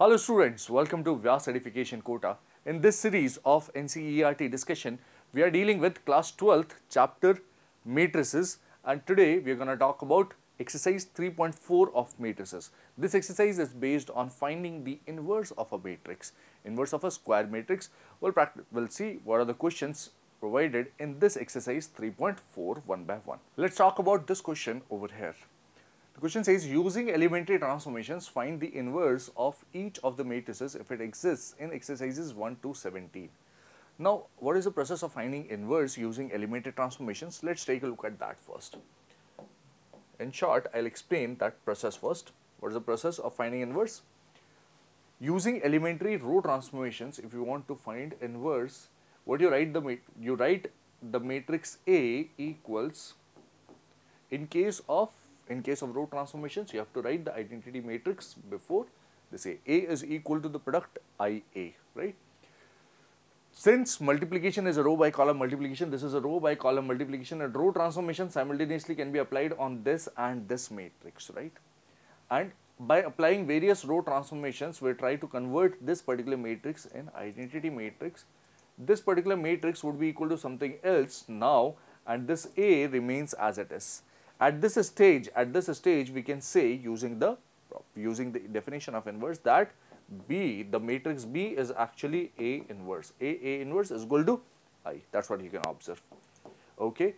Hello students, welcome to Vyas Edification Quota. In this series of NCERT discussion, we are dealing with class 12th chapter matrices, and today we are going to talk about exercise 3.4 of matrices. This exercise is based on finding the inverse of a matrix, inverse of a square matrix. We'll see what are the questions provided in this exercise 3.4 one by one. Let's talk about this question over here. The question says, using elementary transformations, find the inverse of each of the matrices if it exists in exercises 1 to 17. Now, what is the process of finding inverse using elementary transformations? Let's take a look at that first. In short, I'll explain that process first. What is the process of finding inverse? Using elementary row transformations, if you want to find inverse, what do you write? You write the matrix A equals, in case of row transformations, you have to write the identity matrix before this A. A is equal to the product IA, right? Since multiplication is a row by column multiplication, this is a row by column multiplication, and row transformation simultaneously can be applied on this and this matrix, right? And by applying various row transformations, we'll try to convert this particular matrix in identity matrix. This particular matrix would be equal to something else now, and this A remains as it is. At this stage, we can say using the definition of inverse that the matrix B is actually A inverse. A inverse is equal to I. That's what you can observe. Okay.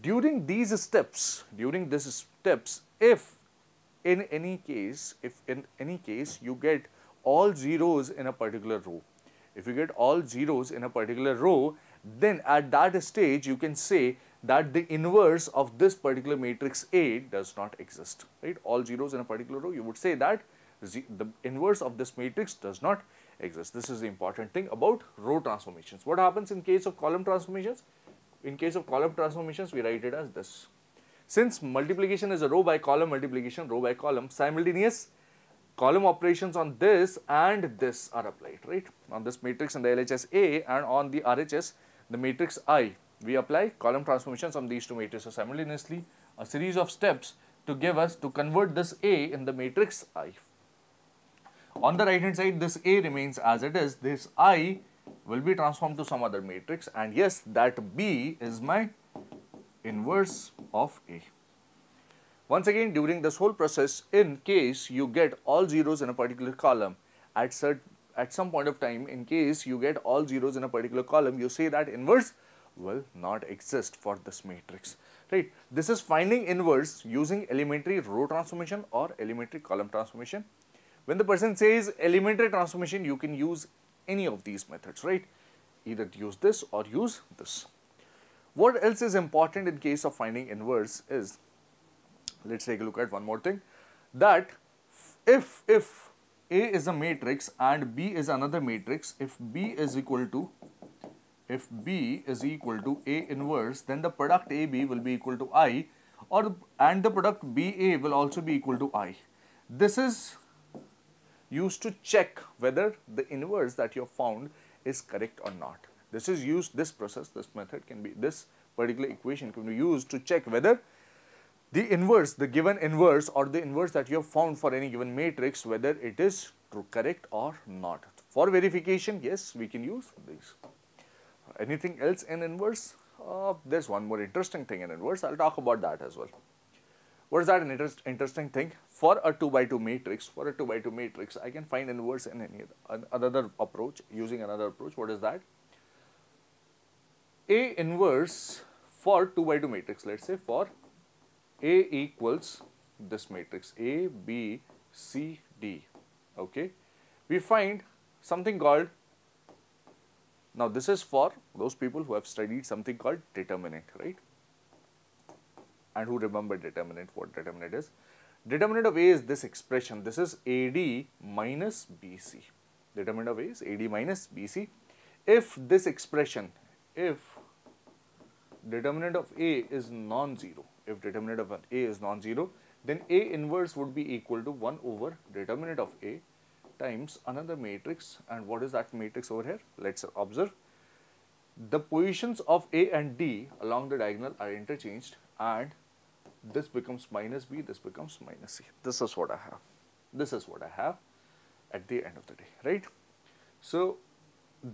During these steps, if in any case you get all zeros in a particular row, then at that stage you can say that the inverse of this particular matrix A does not exist, right? All zeros in a particular row, you would say that the inverse of this matrix does not exist. This is the important thing about row transformations. What happens in case of column transformations? In case of column transformations, we write it as this. Since multiplication is a row by column multiplication, row by column, simultaneous column operations on this and this are applied, right? On this matrix in the LHS A and on the RHS, the matrix I. We apply column transformations on these two matrices simultaneously, a series of steps to convert this A in the matrix I. On the right hand side, this A remains as it is. This I will be transformed to some other matrix, and yes, that B is my inverse of A. Once again, during this whole process, in case you get all zeros in a particular column, you say that inverse will not exist for this matrix, right? This is finding inverse using elementary row transformation or elementary column transformation. When the person says elementary transformation, you can use any of these methods, right? Either use this or use this. What else is important in case of finding inverse is, let's take a look at one more thing, that if A is a matrix and B is another matrix, if B is equal to A inverse, then the product AB will be equal to I, and the product BA will also be equal to I. This is used to check whether the inverse that you have found is correct or not. This particular equation can be used to check whether the given inverse that you have found for any given matrix, whether it is true, correct or not. For verification, yes, we can use these. Anything else in inverse? There's one more interesting thing in inverse. I'll talk about that as well. What is that interesting thing? For a 2x2 matrix, I can find inverse in another approach. What is that? A inverse for 2x2 matrix. Let's say for A equals this matrix A, B, C, D. Okay, we find something called, now this is for those people who have studied something called determinant, right? And who remember determinant, what determinant is. Determinant of A is this expression. This is AD minus BC. Determinant of A is AD minus BC. If determinant of A is non-zero, then A inverse would be equal to 1 over determinant of A times another matrix. And what is that matrix over here? Let's observe. The positions of A and D along the diagonal are interchanged, and this becomes minus B, this becomes minus C. This is what I have. at the end of the day, right? So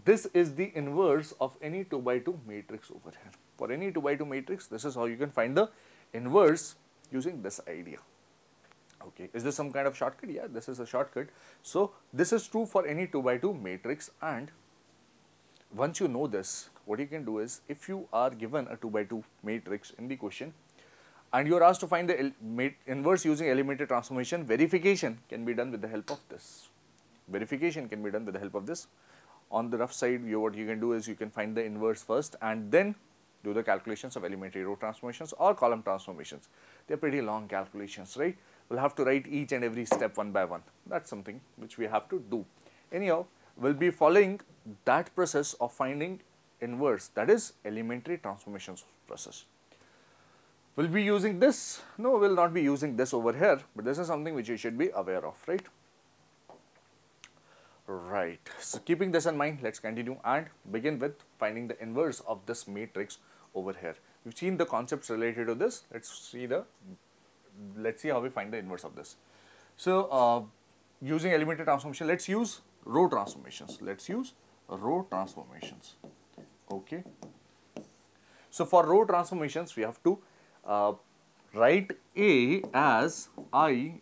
this is the inverse of any 2 by 2 matrix over here. For any 2 by 2 matrix, this is how you can find the inverse using this idea. Okay, is this some kind of shortcut? Yeah, this is a shortcut. So this is true for any 2 by 2 matrix, and once you know this, what you can do is, if you are given a 2 by 2 matrix in the question and you are asked to find the inverse using elementary transformation, verification can be done with the help of this. Verification can be done with the help of this. On the rough side, what you can do is you can find the inverse first and then do the calculations of elementary row transformations or column transformations. They are pretty long calculations, right? We'll have to write each and every step one by one. That's something which we have to do. Anyhow, we'll be following that process of finding inverse, that is elementary transformations process. Will we be using this? No, we'll not be using this over here, but this is something which you should be aware of, right? Right. So keeping this in mind, let's continue and begin with finding the inverse of this matrix over here. We've seen the concepts related to this. Let's see how we find the inverse of this. So using elementary transformation, let's use row transformations. Okay. So for row transformations, we have to write A as IA.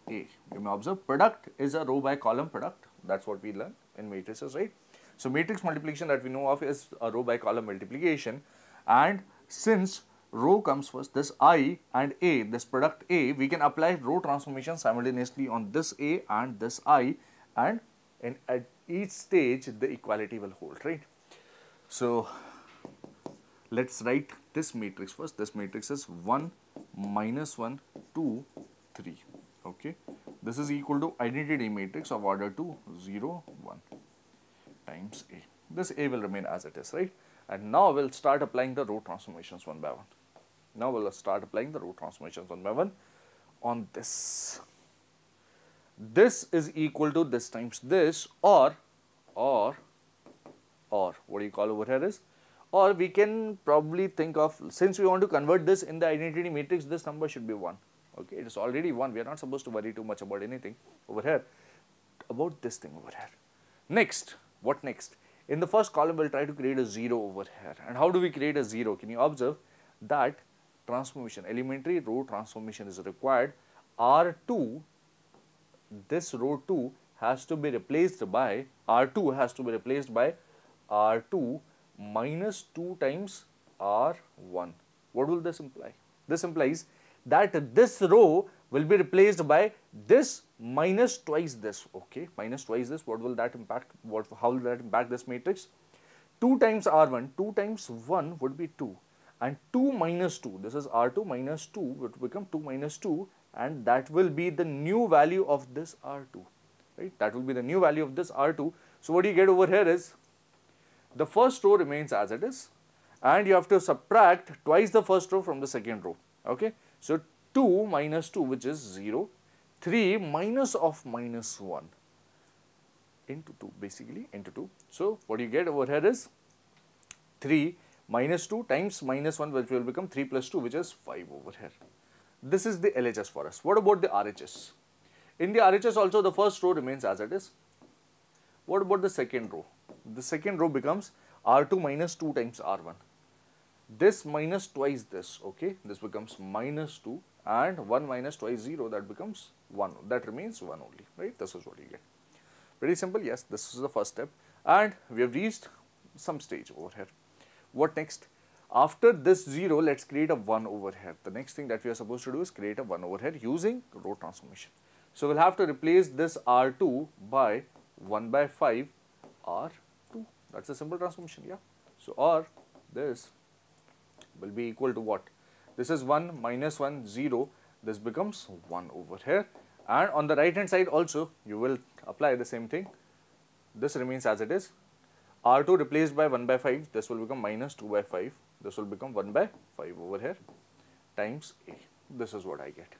You may observe product is a row by column product. That's what we learn in matrices, right? So matrix multiplication that we know of is a row by column multiplication, and since row comes first, this I and A, this product A, we can apply row transformation simultaneously on this A and this I, and at each stage the equality will hold, right? So let's write this matrix first. This matrix is 1, minus 1, 2, 3. Okay. This is equal to identity matrix of order 2, 0, 1 times A. This A will remain as it is, right? And now we'll start applying the row transformations one by one. On this. This is equal to this times this, or what do you call over here is, or we can probably think of, since we want to convert this in the identity matrix, this number should be 1. Okay, it is already 1. We are not supposed to worry too much about anything over here, about this thing over here. Next, what next? In the first column, we'll try to create a 0 over here. And how do we create a 0? Can you observe that transformation, elementary row transformation is required. R2, this row 2 has to be replaced by, R2 has to be replaced by R2 minus 2 times R1. What will this imply? This implies that this row will be replaced by this minus twice this. Okay, minus twice this. What will that impact? How will that impact this matrix? 2 times R1, 2 times 1 would be 2, and 2 minus 2, this is R2 minus 2, would become 2 minus 2, and that will be the new value of this R2, right? That will be the new value of this R2. So what you get over here is, the first row remains as it is, and you have to subtract twice the first row from the second row. Okay, so 2 minus 2, which is 0, 3 minus of minus 1 into 2, basically into 2. So what you get over here is 3 minus 2 times minus 1, which will become 3 plus 2, which is 5 over here. This is the LHS for us. What about the RHS? In the RHS also, the first row remains as it is. What about the second row? The second row becomes R2 minus 2 times R1. This minus twice this, okay, this becomes minus 2, and 1 minus twice 0, that becomes 1. That remains 1 only, right? This is what you get. Very simple, yes, this is the first step. And we have reached some stage over here. What next? After this 0, let's create a 1 over here. The next thing that we are supposed to do is create a 1 over here using row transformation. So we'll have to replace this R2 by 1 by 5 R2. That's a simple transformation, yeah. So or this will be equal to what? This is 1 minus 1, 0. This becomes 1 over here. And on the right hand side also, you will apply the same thing. This remains as it is. R2 replaced by 1 by 5. This will become minus 2 by 5. This will become 1 by 5 over here times A. This is what I get.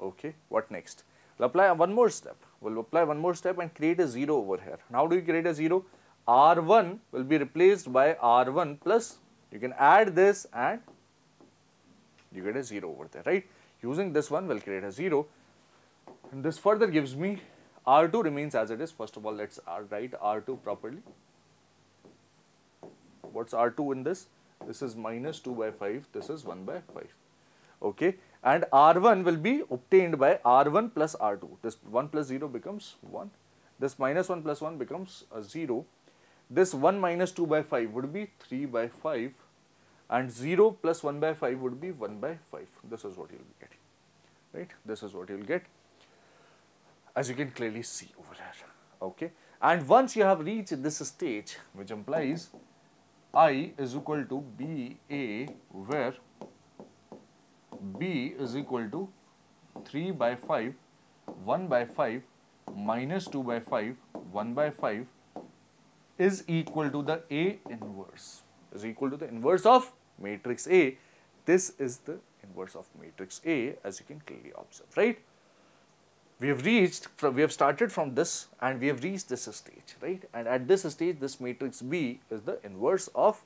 Okay, what next? We'll apply one more step. We'll apply one more step and create a 0 over here. And how do you create a 0? R1 will be replaced by R1 plus, you can add this and you get a 0 over there, right? Using this one, we'll create a 0. And this further gives me R2 remains as it is. First of all, let's write R2 properly. What's R2 in this? This is minus 2 by 5, this is 1 by 5. Okay, and R1 will be obtained by R1 plus R2. This 1 plus 0 becomes 1. This minus 1 plus 1 becomes 0. This 1 minus 2 by 5 would be 3 by 5. And 0 plus 1 by 5 would be 1 by 5. This is what you will get. Right? This is what you will get. As you can clearly see over here. Okay. And once you have reached this stage, which implies I is equal to BA, where B is equal to 3 by 5, 1 by 5, minus 2 by 5, 1 by 5 is equal to the A inverse. Is equal to the inverse of matrix A. This is the inverse of matrix A, as you can clearly observe, right? We have started from this and we have reached this stage, right? And at this stage, this matrix B is the inverse of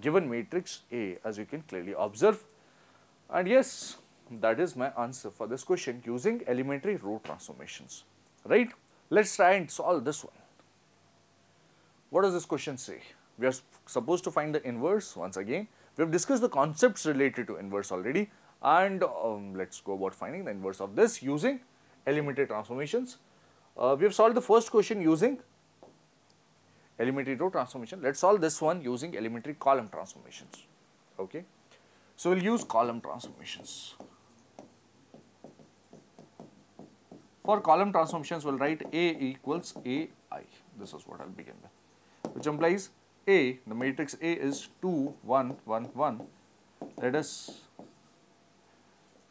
given matrix A, as you can clearly observe. And yes, that is my answer for this question using elementary root transformations, right? Let's try and solve this one. What does this question say? We are supposed to find the inverse. Once again, we have discussed the concepts related to inverse already, and let's go about finding the inverse of this using elementary transformations. We have solved the first question using elementary row transformation. Let's solve this one using elementary column transformations. Okay, so we'll use column transformations. For column transformations, we'll write A equals AI. This is what I'll begin with, which implies A, the matrix A is 2, 1, 1, 1.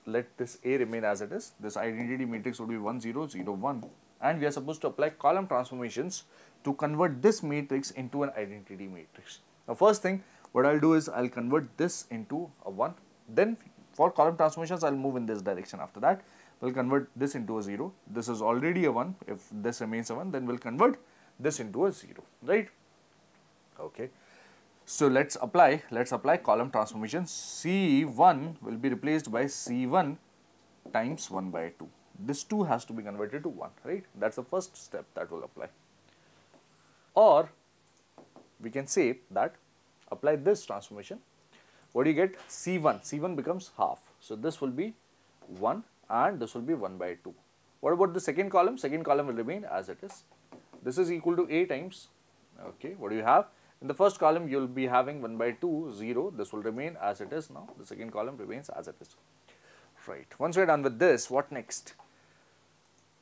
Let this A remain as it is. This identity matrix would be 1, 0, 0, 1. And we are supposed to apply column transformations to convert this matrix into an identity matrix. Now, first thing, what I'll do is I'll convert this into a 1. Then for column transformations, I'll move in this direction. After that, we'll convert this into a 0. This is already a 1. If this remains a 1, then we'll convert this into a 0, right? Okay, so let's apply column transformation. C1 will be replaced by C1 times 1 by 2. This 2 has to be converted to 1, right? That's the first step that will apply. Or we can say that apply this transformation. What do you get? C1. C1 becomes half. So this will be 1 and this will be 1 by 2. What about the second column? Second column will remain as it is. This is equal to A times. Okay, what do you have? In the first column, you will be having 1 by 2, 0. This will remain as it is now. The second column remains as it is. Right. Once we are done with this, what next?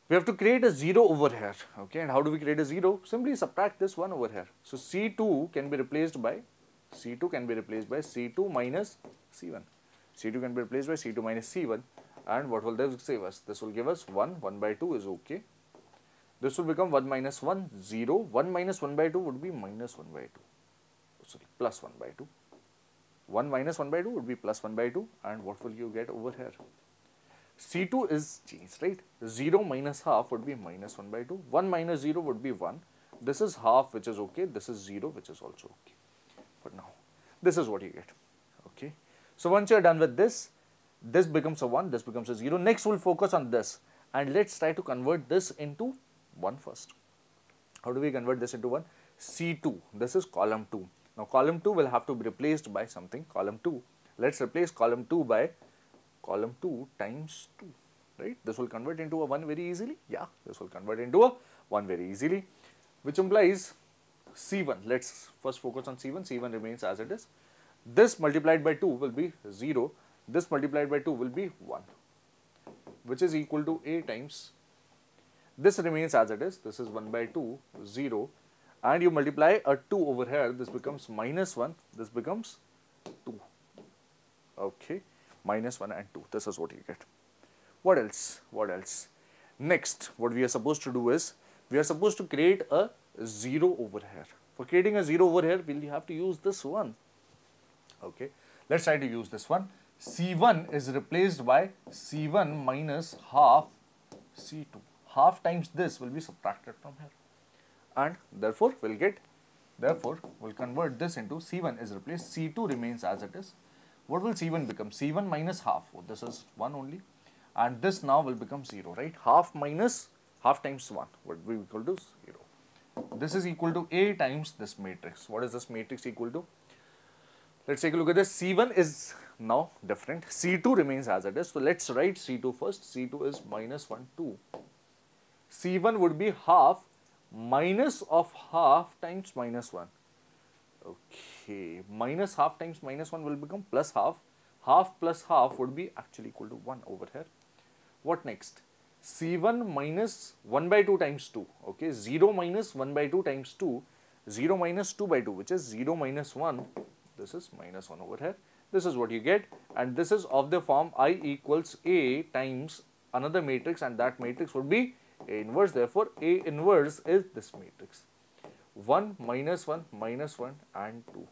We have to create a 0 over here. Okay. And how do we create a 0? Simply subtract this 1 over here. So, C2 can be replaced by C2 minus C1. C2 can be replaced by C2 minus C1. And what will this save us? This will give us 1. 1 by 2 is okay. This will become 1 minus 1, 0. 1 minus 1 by 2 would be minus 1 by 2. Sorry, plus 1 by 2. 1 minus 1 by 2 would be plus 1 by 2. And what will you get over here? C2 is changed, right? 0 minus half would be minus 1 by 2. 1 minus 0 would be 1. This is half, which is okay. This is 0, which is also okay. But now, this is what you get. Okay. So, once you are done with this, this becomes a 1, this becomes a 0. Next, we'll focus on this. And let's try to convert this into 1 first. How do we convert this into 1? C2. This is column 2. Now, column 2 will have to be replaced by something. Column 2. Let's replace column 2 by column 2 times 2. Right? This will convert into a 1 very easily. Yeah, this will convert into a 1 very easily. Which implies C1. Let's first focus on C1. C1 remains as it is. This multiplied by 2 will be 0. This multiplied by 2 will be 1. Which is equal to A times. This remains as it is. This is 1 by 2, 0. And you multiply a 2 over here. This becomes minus 1. This becomes 2. Okay. Minus 1 and 2. This is what you get. What else? What else? Next, what we are supposed to do is, we are supposed to create a 0 over here. For creating a 0 over here, we'll have to use this one. Okay. Let's try to use this one. C1 is replaced by C1 minus half C2. Half times this will be subtracted from here, and therefore we'll convert this into C1 is replaced. C2 remains as it is. What will C1 become? C1 minus half. Oh, this is 1 only, and this now will become 0, right? Half minus half times 1 would be equal to 0. This is equal to A times this matrix. What is this matrix equal to? Let's take a look at this. C1 is now different. C2 remains as it is. So let's write C2 first. C2 is minus 1, 2. C1 would be half minus of half times minus 1. Okay. Minus half times minus 1 will become plus half. Half plus half would be actually equal to 1 over here. What next? C1 minus 1 by 2 times 2. Okay. 0 minus 1 by 2 times 2. 0 minus 2 by 2, which is 0 minus 1. This is minus 1 over here. This is what you get, and this is of the form I equals A times another matrix, and that matrix would be A inverse. Therefore, A inverse is this matrix. 1, minus 1, minus 1 and 2.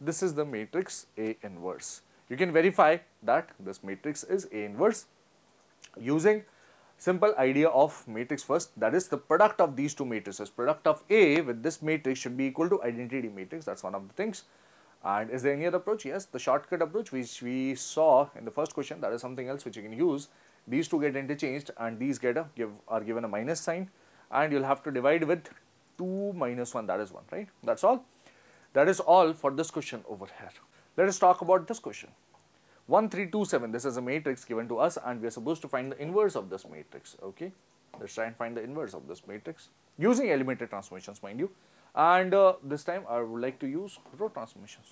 This is the matrix A inverse. You can verify that this matrix is A inverse using simple idea of matrix first, that is the product of these two matrices. Product of A with this matrix should be equal to identity matrix. That's one of the things. And is there any other approach? Yes, the shortcut approach which we saw in the first question, that is something else which you can use. These two get interchanged and these get are given a minus sign, and you'll have to divide with 2 minus 1, that is 1, right? That's all. That is all for this question over here. Let us talk about this question. 1, 3, 2, 7. This is a matrix given to us, and we are supposed to find the inverse of this matrix. Okay, let's try and find the inverse of this matrix using elementary transformations, mind you. And this time I would like to use row transformations.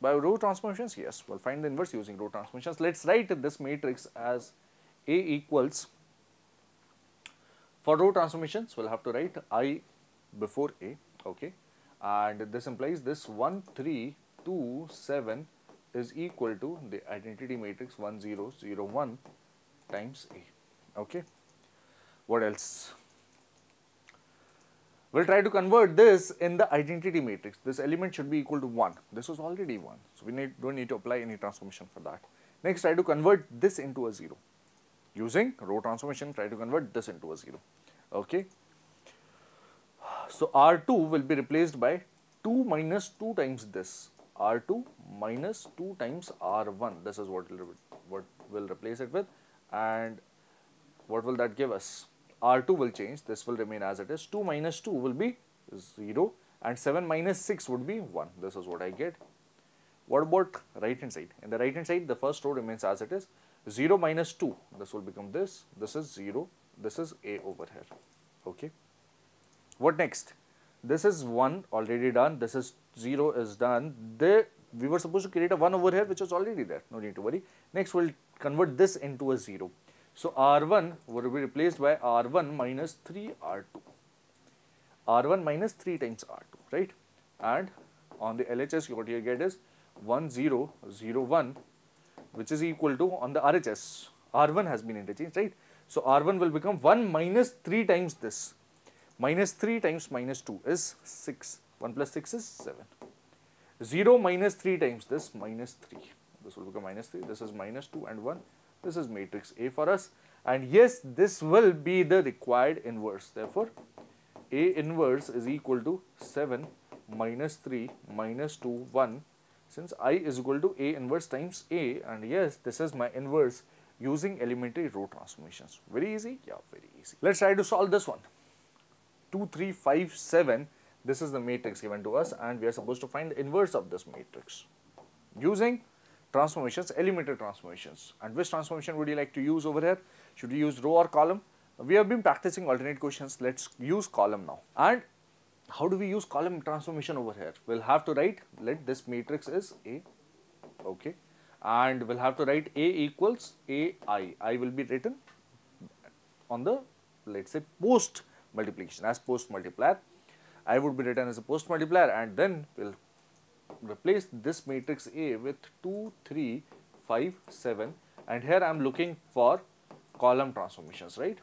By row transformations, yes, we'll find the inverse using row transformations. Let's write this matrix as A equals, for row transformations, we'll have to write I before A. Okay, and this implies this 1, 3, 2, 7 is equal to the identity matrix 1, 0, 0, 1 times A. Okay. What else? We'll try to convert this in the identity matrix. This element should be equal to 1. This was already 1. So, we don't need to apply any transformation for that. Next, try to convert this into a 0. Using row transformation, try to convert this into a 0. Okay. So, R2 will be replaced by 2 minus 2 times this. R2 minus 2 times R1. This is what we'll replace it with. And what will that give us? R2 will change. This will remain as it is. 2 minus 2 will be 0. And 7 minus 6 would be 1. This is what I get. What about right hand side? In the right hand side, the first row remains as it is. 0 minus 2. This will become this. This is 0. This is A over here. Okay. What next? This is 1 already done. This is 0 is done. We were supposed to create a 1 over here, which is already there. No need to worry. Next, we'll convert this into a 0. So, R1 will be replaced by R1 minus 3 R2. R1 minus 3 times R2, right? And on the LHS, what you get is 1, 0, 0, 1, which is equal to, on the RHS, R1 has been interchanged, right? So, R1 will become 1 minus 3 times this. Minus 3 times minus 2 is 6. 1 plus 6 is 7. 0 minus 3 times this, minus 3. This will become minus 3. This is minus 2 and 1. This is matrix A for us, and yes, this will be the required inverse. Therefore, A inverse is equal to 7 minus 3 minus 2, 1, since I is equal to A inverse times A, and yes, this is my inverse using elementary row transformations. Very easy? Yeah, very easy. Let's try to solve this one. 2, 3, 5, 7, this is the matrix given to us, and we are supposed to find the inverse of this matrix using transformations, elementary transformations. And which transformation would you like to use over here? Should we use row or column? We have been practicing alternate questions. Let's use column now. And how do we use column transformation over here? We'll have to write, let this matrix is A, okay, and we'll have to write A equals AI. I will be written on the, let's say, post multiplication, as post multiplier. I would be written as a post multiplier, and then we'll replace this matrix A with 2, 3, 5, 7, and here I am looking for column transformations, right?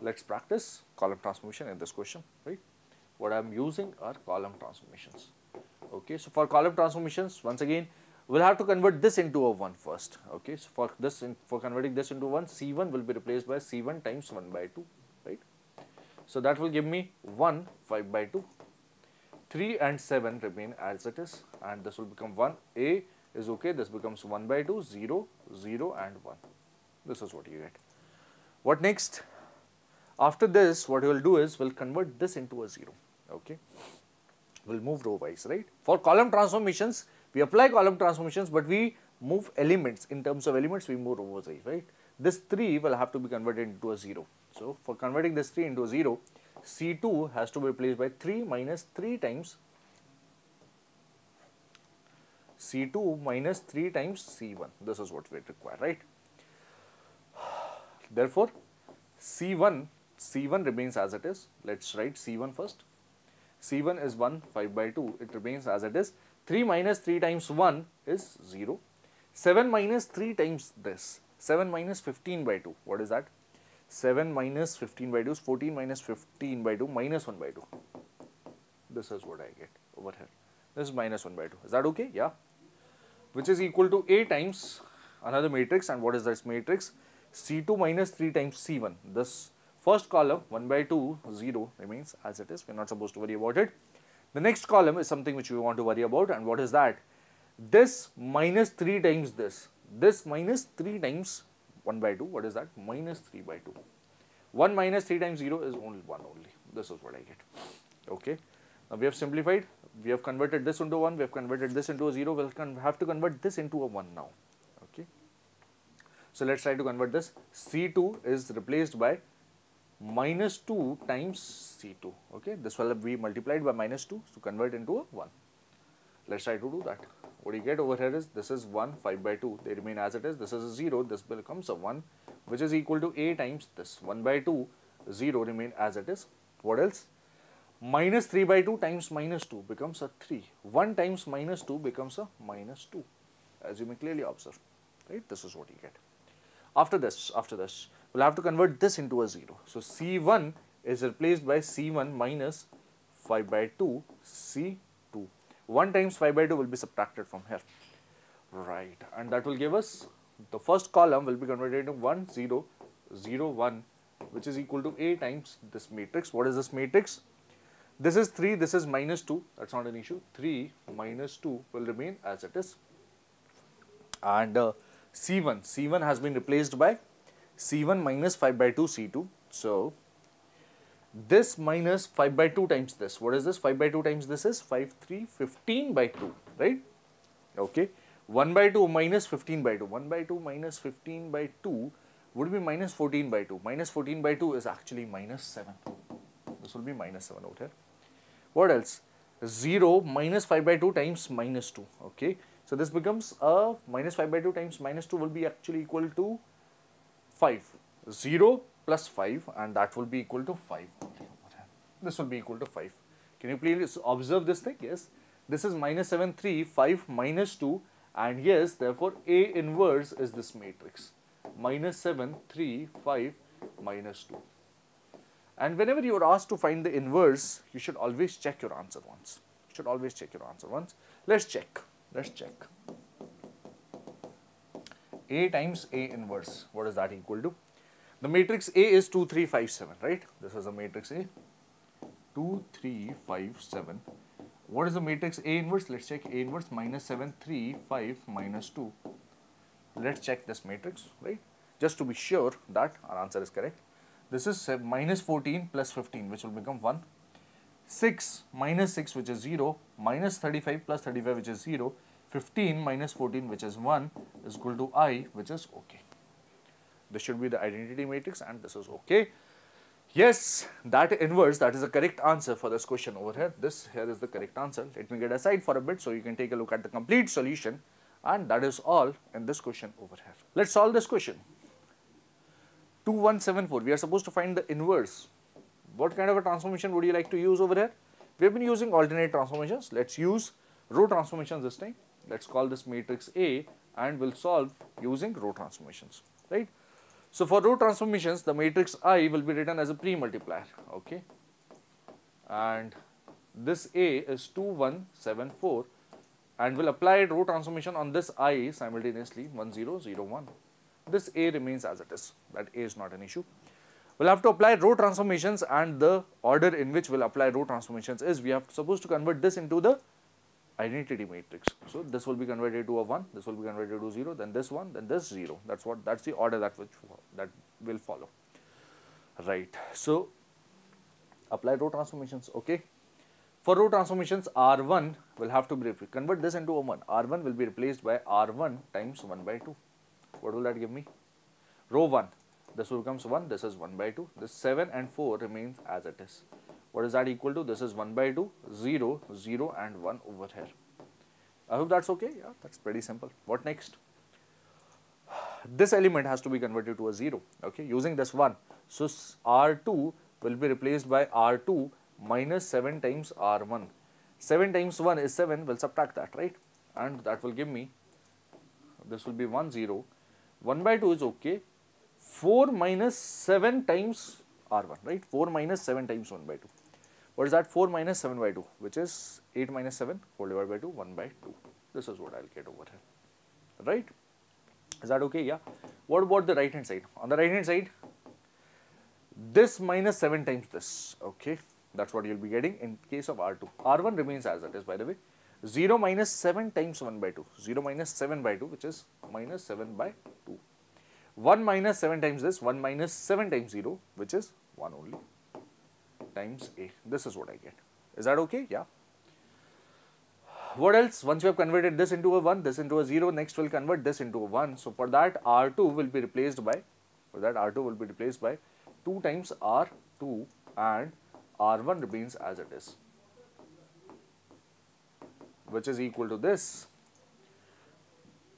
Let's practice column transformation in this question, right? What I am using are column transformations. Okay, so for column transformations, once again, we'll have to convert this into a 1 first. Okay, so for converting this into 1, C1 will be replaced by C1 times 1 by 2, right? So that will give me 1, 5 by 2. 3 and 7 remain as it is, and this will become 1. A is okay, this becomes 1 by 2, 0, 0 and 1. This is what you get. What next? After this, what you will do is, we'll convert this into a 0, okay. We'll move row wise, right. For column transformations, we apply column transformations, but we move elements. In terms of elements, we move row wise, right. This 3 will have to be converted into a 0. So, for converting this 3 into a 0, C2 has to be replaced by 3 minus 3 times C2 minus 3 times C1. This is what we require, right. Therefore, C1 remains as it is. Let's write C1 first. C1 is 1, 5 by 2, it remains as it is. 3 minus 3 times 1 is 0. 7 minus 3 times this. 7 minus 15 by 2, what is that? 7 minus 15 by 2 is 14 minus 15 by 2 minus 1 by 2. This is what I get over here. This is minus 1 by 2. Is that okay? Yeah. Which is equal to A times another matrix, and what is this matrix? C2 minus 3 times C1. This first column 1 by 2, 0 remains as it is. We are not supposed to worry about it. The next column is something which we want to worry about, and what is that? This minus 3 times this. This minus 3 times 1 by 2, what is that? Minus 3 by 2. 1 minus 3 times 0 is only 1 only. This is what I get. Okay. Now, we have simplified. We have converted this into 1. We have converted this into a 0. We will have to convert this into a 1 now. Okay. So, let's try to convert this. C2 is replaced by minus 2 times C2. Okay. This will be multiplied by minus 2 to convert into a 1. Let's try to do that. What you get over here is, this is 1, 5 by 2, they remain as it is. This is a 0, this becomes a 1, which is equal to A times this. 1 by 2, 0 remain as it is. What else? Minus 3 by 2 times minus 2 becomes a 3. 1 times minus 2 becomes a minus 2, as you may clearly observe, right? This is what you get. After this, we'll have to convert this into a 0. So, C1 is replaced by C1 minus 5 by 2, C2. 1 times 5 by 2 will be subtracted from here, right, and that will give us, the first column will be converted into 1, 0, 0, 1, which is equal to A times this matrix. What is this matrix? This is 3, this is minus 2, that's not an issue. 3 minus 2 will remain as it is, and C1 has been replaced by C1 minus 5 by 2 C2. So, this minus 5 by 2 times this. What is this? 5 by 2 times this is 5, 3, 15 by 2, right? Okay. 1 by 2 minus 15 by 2. 1 by 2 minus 15 by 2 would be minus 14 by 2. Minus 14 by 2 is actually minus 7. This will be minus 7 out here. What else? 0 minus 5 by 2 times minus 2. Okay. So, this becomes a minus 5 by 2 times minus 2 will be actually equal to 5. 0 plus 5, and that will be equal to 5. This will be equal to 5. Can you please observe this thing? Yes. This is minus 7, 3, 5, minus 2, and yes, therefore, A inverse is this matrix. Minus 7, 3, 5, minus 2. And whenever you are asked to find the inverse, you should always check your answer once. Let's check. A times A inverse. What is that equal to? The matrix A is 2, 3, 5, 7, right? This is the matrix A. 2, 3, 5, 7. What is the matrix A inverse? Let's check A inverse. Minus 7, 3, 5, minus 2. Let's check this matrix, right? Just to be sure that our answer is correct. This is minus 14 plus 15, which will become 1. 6 minus 6, which is 0. Minus 35 plus 35, which is 0. 15 minus 14, which is 1, is equal to I, which is okay. This should be the identity matrix, and this is okay. Yes, that inverse, that is the correct answer for this question over here. This here is the correct answer. Let me get aside for a bit so you can take a look at the complete solution, and that is all in this question over here. Let's solve this question. 2174, we are supposed to find the inverse. What kind of a transformation would you like to use over here? We have been using alternate transformations. Let's use row transformations this time. Let's call this matrix A, and we'll solve using row transformations, right? So, for row transformations, the matrix I will be written as a pre-multiplier, okay, and this A is 2174, and we'll apply row transformation on this I simultaneously, 1001. This A remains as it is, that A is not an issue. We'll have to apply row transformations, and the order in which we'll apply row transformations is, we are supposed to convert this into the identity matrix. So this will be converted to a 1, this will be converted to 0, then this 1, then this 0. That's what, that's the order that will follow. Right. So apply row transformations. Okay. For row transformations, R1 will have to be convert this into R1. R1 will be replaced by R1 times 1 by 2. What will that give me? Row 1, this becomes 1, this is 1 by 2. This 7 and 4 remains as it is. What is that equal to? This is 1 by 2, 0, 0 and 1 over here. I hope that's okay. Yeah, that's pretty simple. What next? This element has to be converted to a 0, okay, using this 1. So R2 will be replaced by R2 minus 7 times R1. 7 times 1 is 7, we'll subtract that, right? And that will give me, this will be 1, 0. 1 by 2 is okay. 4 minus 7 times R1, right? 4 minus 7 times 1 by 2. What is that? 4 minus 7 by 2, which is 8 minus 7 whole divided by 2, 1 by 2. This is what I will get over here, right? Is that okay? Yeah. What about the right hand side? On the right hand side, this minus 7 times this, okay? That's what you will be getting in case of R2. R1 remains as it is, by the way. 0 minus 7 times 1 by 2. 0 minus 7 by 2, which is minus 7 by 2. 1 minus 7 times this, 1 minus 7 times 0, which is 1 only, times A. This is what I get. Is that okay? Yeah. What else? Once you have converted this into a 1, this into a 0, next we'll convert this into a 1. So for that, R2 will be replaced by, 2 times R2 and R1 remains as it is, which is equal to this.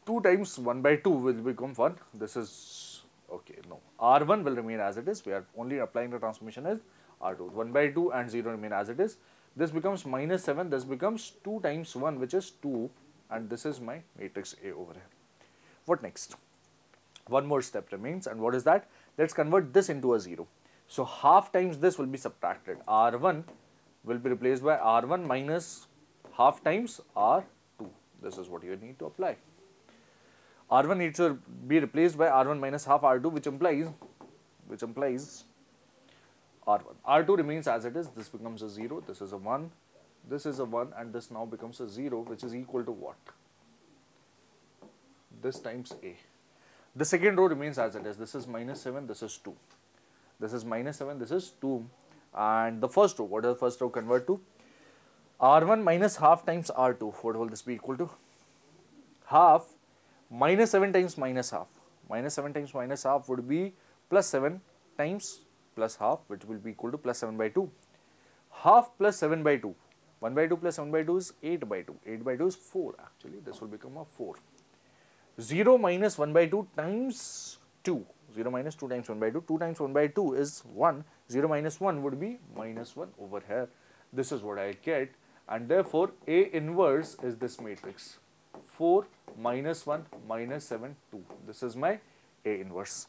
2 times 1 by 2 will become 1. This is okay. No, R1 will remain as it is. We are only applying the transformation as R2. 1 by 2 and 0 remain as it is. This becomes minus 7. This becomes 2 times 1, which is 2. And this is my matrix A over here. What next? One more step remains. And what is that? Let's convert this into a 0. So half times this will be subtracted. R1 will be replaced by R1 minus half times R2. This is what you need to apply. R1 needs to be replaced by R1 minus half R2, which implies R1. R2 remains as it is. This becomes a 0, this is a 1, this is a 1, and this now becomes a 0, which is equal to what? This times A. The second row remains as it is. This is minus 7, this is 2. This is minus 7, this is 2. And the first row, what does the first row convert to? R1 minus half times R2. What will this be equal to? Half. Minus 7 times minus half. Minus 7 times minus half would be plus 7 times plus half, which will be equal to plus 7 by 2. Half plus 7 by 2. 1 by 2 plus 7 by 2 is 8 by 2. 8 by 2 is 4 actually. This will become a 4. 0 minus 1 by 2 times 2. 0 minus 2 times 1 by 2. 2 times 1 by 2 is 1. 0 minus 1 would be minus 1 over here. This is what I get. And therefore, A inverse is this matrix. 4 minus 1 minus 7, 2. This is my A inverse.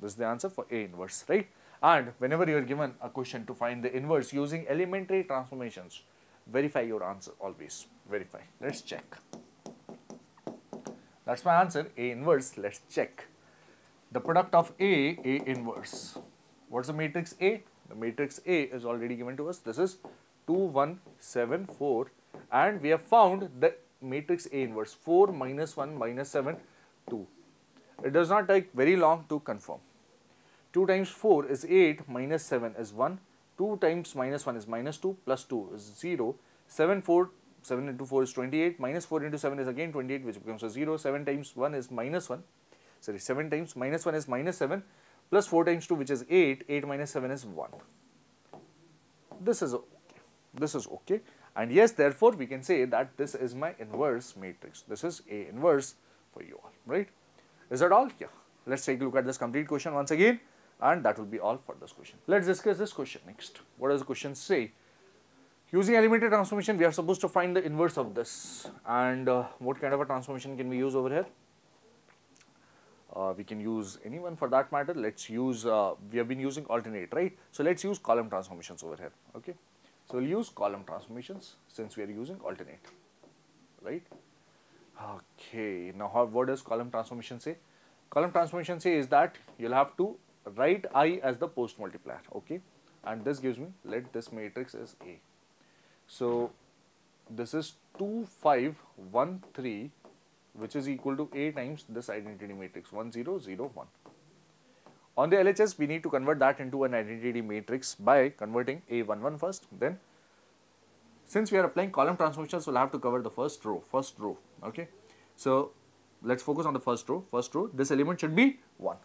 This is the answer for A inverse, right? And whenever you are given a question to find the inverse using elementary transformations, verify your answer always. Verify. Let's check. That's my answer, A inverse. Let's check. The product of A inverse. What's the matrix A? The matrix A is already given to us. This is 2, 1, 7, 4. And we have found the matrix A inverse, 4 minus 1 minus 7, 2. It does not take very long to confirm. 2 times 4 is 8, minus 7 is 1, 2 times minus 1 is minus 2, plus 2 is 0, 7 into 4 is 28, minus 4 into 7 is again 28, which becomes a 0, 7 times 1 is minus 1, sorry, 7 times minus 1 is minus 7, plus 4 times 2, which is 8, 8 minus 7 is 1. This is okay. This is okay. And yes, therefore, we can say that this is my inverse matrix. This is A inverse for you all, right? Is that all? Yeah. Let's take a look at this complete question once again. And that will be all for this question. Let's discuss this question next. What does the question say? Using elementary transformation, we are supposed to find the inverse of this. And what kind of a transformation can we use over here? We can use anyone for that matter. Let's use, we have been using alternate, right? So let's use column transformations over here, okay? So we'll use column transformations since we are using alternate, right? Okay, now what does column transformation say? Column transformation says that you'll have to write I as the post multiplier, okay? And this gives me, let this matrix is A. So this is 2513, which is equal to A times this identity matrix 1001. On the LHS, we need to convert that into an identity matrix by converting A11 first. Then, since we are applying column transformations, we'll have to cover the first row. Okay. So let's focus on the first row. This element should be 1.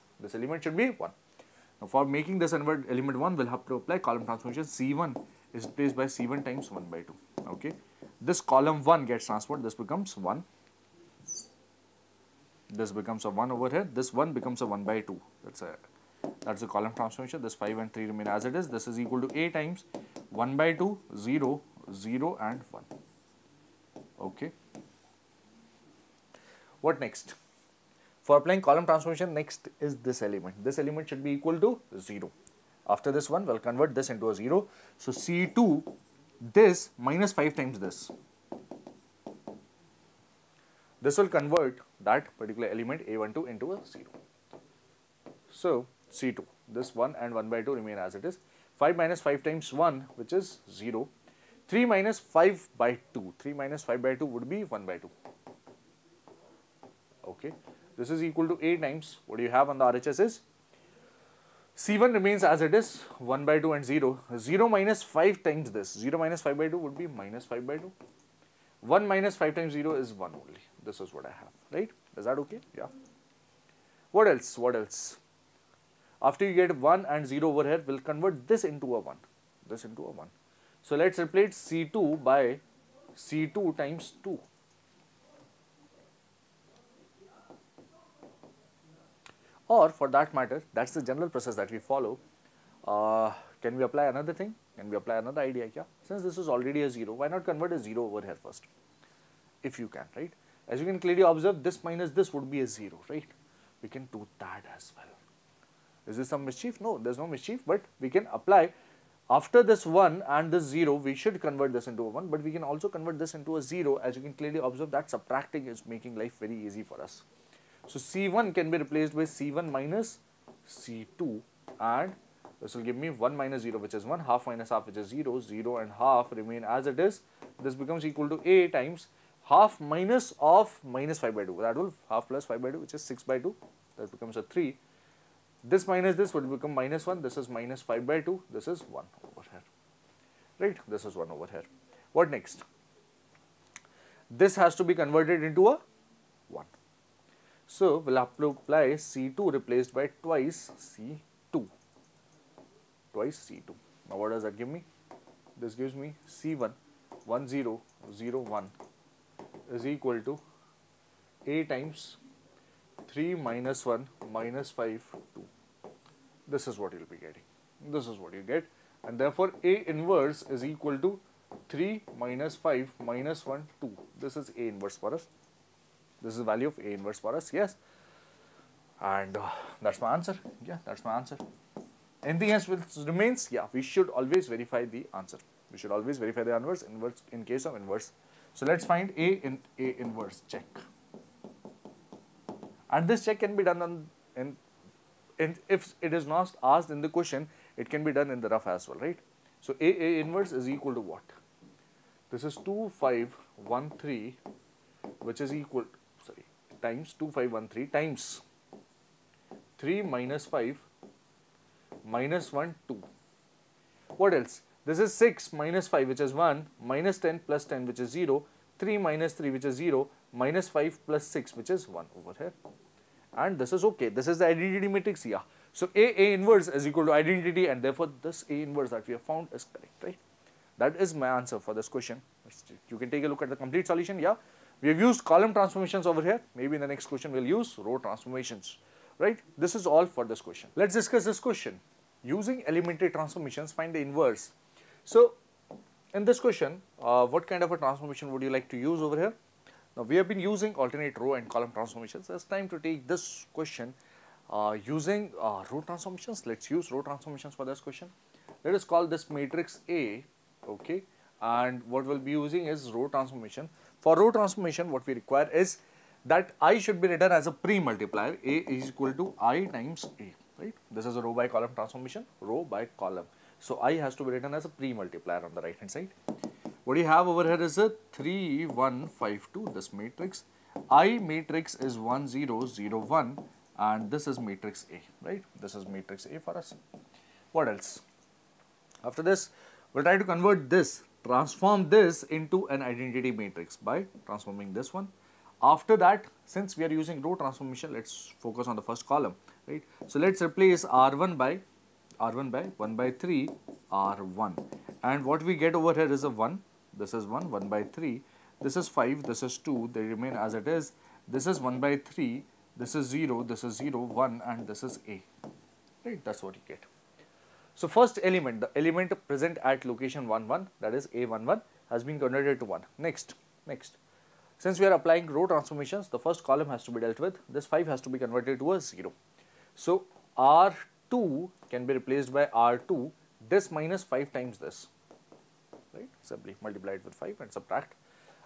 Now, for making this element 1, we'll have to apply column transformation. C1 is replaced by C1 times 1 by 2. Okay. This column 1 gets transformed. This becomes 1. This becomes a 1 over here. This 1 becomes a 1 by 2. That's a column transformation. This 5 and 3 remain as it is. This is equal to A times 1 by 2, 0, 0 and 1. Okay. What next? For applying column transformation, next is this element. This element should be equal to 0. After this 1, we'll convert this into a 0. So C2, this minus 5 times this. This will convert that particular element A12 into a 0. So C2, this 1 and 1 by 2 remain as it is. 5 minus 5 times 1, which is 0. 3 minus 5 by 2. 3 minus 5 by 2 would be 1 by 2. Okay. This is equal to A times, what do you have on the RHS is, C1 remains as it is, 1 by 2 and 0. 0 minus 5 times this. 0 minus 5 by 2 would be minus 5 by 2. 1 minus 5 times 0 is 1 only. This is what I have, right? Is that okay? Yeah. What else? After you get 1 and 0 over here, we'll convert this into a 1. So let's replace C2 by C2 times 2. Or for that matter, that's the general process that we follow. Can we apply another thing? Can we apply another idea? Yeah. Since this is already a 0, why not convert a 0 over here first? If you can, right? As you can clearly observe, this minus this would be a 0, right? We can do that as well. Is this some mischief? No, there's no mischief, but we can apply after this 1 and this 0, we should convert this into a 1, but we can also convert this into a 0. As you can clearly observe, that subtracting is making life very easy for us. So C1 can be replaced by C1 minus C2, and this will give me 1 minus 0, which is 1, half minus half, which is 0, 0 and half remain as it is. This becomes equal to A times half minus of minus 5 by 2, that will half plus 5 by 2, which is 6 by 2, that becomes a 3. This minus this would become minus 1, this is minus 5 by 2, this is 1 over here, right? This is 1 over here. What next? This has to be converted into a 1. So we'll have to apply C2 replaced by twice C2. Now what does that give me? This gives me C1, 1, 0, 0, 1 is equal to A times 3 minus 1 minus 5, 2. This is what you'll be getting. This is what you get. And therefore, A inverse is equal to 3 minus 5 minus 1, 2. This is A inverse for us. This is the value of A inverse for us, yes. And that's my answer. Yeah, that's my answer. Anything else which remains? Yeah, we should always verify the answer. We should always verify the inverse in case of inverse. So let's find A inverse, check. And this check can be done on, and if it is not asked in the question, it can be done in the rough as well, right? So A inverse is equal to what? This is 2513, which is equal to, times 2513 times 3 minus 5 minus 1, 2. What else? This is 6 minus 5, which is 1, minus 10 plus 10, which is 0, 3 minus 3, which is 0, minus 5 plus 6, which is 1 over here. And this is okay. This is the identity matrix, yeah. So A inverse is equal to identity, and therefore this A inverse that we have found is correct, right? That is my answer for this question. You can take a look at the complete solution, yeah. We have used column transformations over here. Maybe in the next question we'll use row transformations, right? This is all for this question. Let's discuss this question. Using elementary transformations, find the inverse. So, in this question, what kind of a transformation would you like to use over here? Now, we have been using alternate row and column transformations. It's time to take this question using row transformations. Let's use row transformations for this question. Let us call this matrix A, okay? And what we'll be using is row transformation. For row transformation, what we require is that I should be written as a pre-multiplier. A is equal to I times A, right? This is a row by column transformation, row by column. So I has to be written as a pre-multiplier on the right hand side. What do you have over here is a 3, 1, 5, 2, this matrix. I matrix is 1, 0, 0, 1, and this is matrix A, right? This is matrix A for us. What else? After this, we'll try to convert this, transform this into an identity matrix by transforming this one. After that, since we are using row transformation, let's focus on the first column, right? So let's replace R1 by 1 by 3, R1. And what we get over here is a 1. This is 1, 1 by 3. This is 5, this is 2. They remain as it is. This is 1 by 3. This is 0, this is 0, 1, and this is A. Right? That's what you get. So first element, the element present at location 1, 1, that is A11, has been converted to 1. Next. Since we are applying row transformations, the first column has to be dealt with. This 5 has to be converted to a 0. So R2 can be replaced by R2, this minus 5 times this, right? Simply multiply it with 5 and subtract.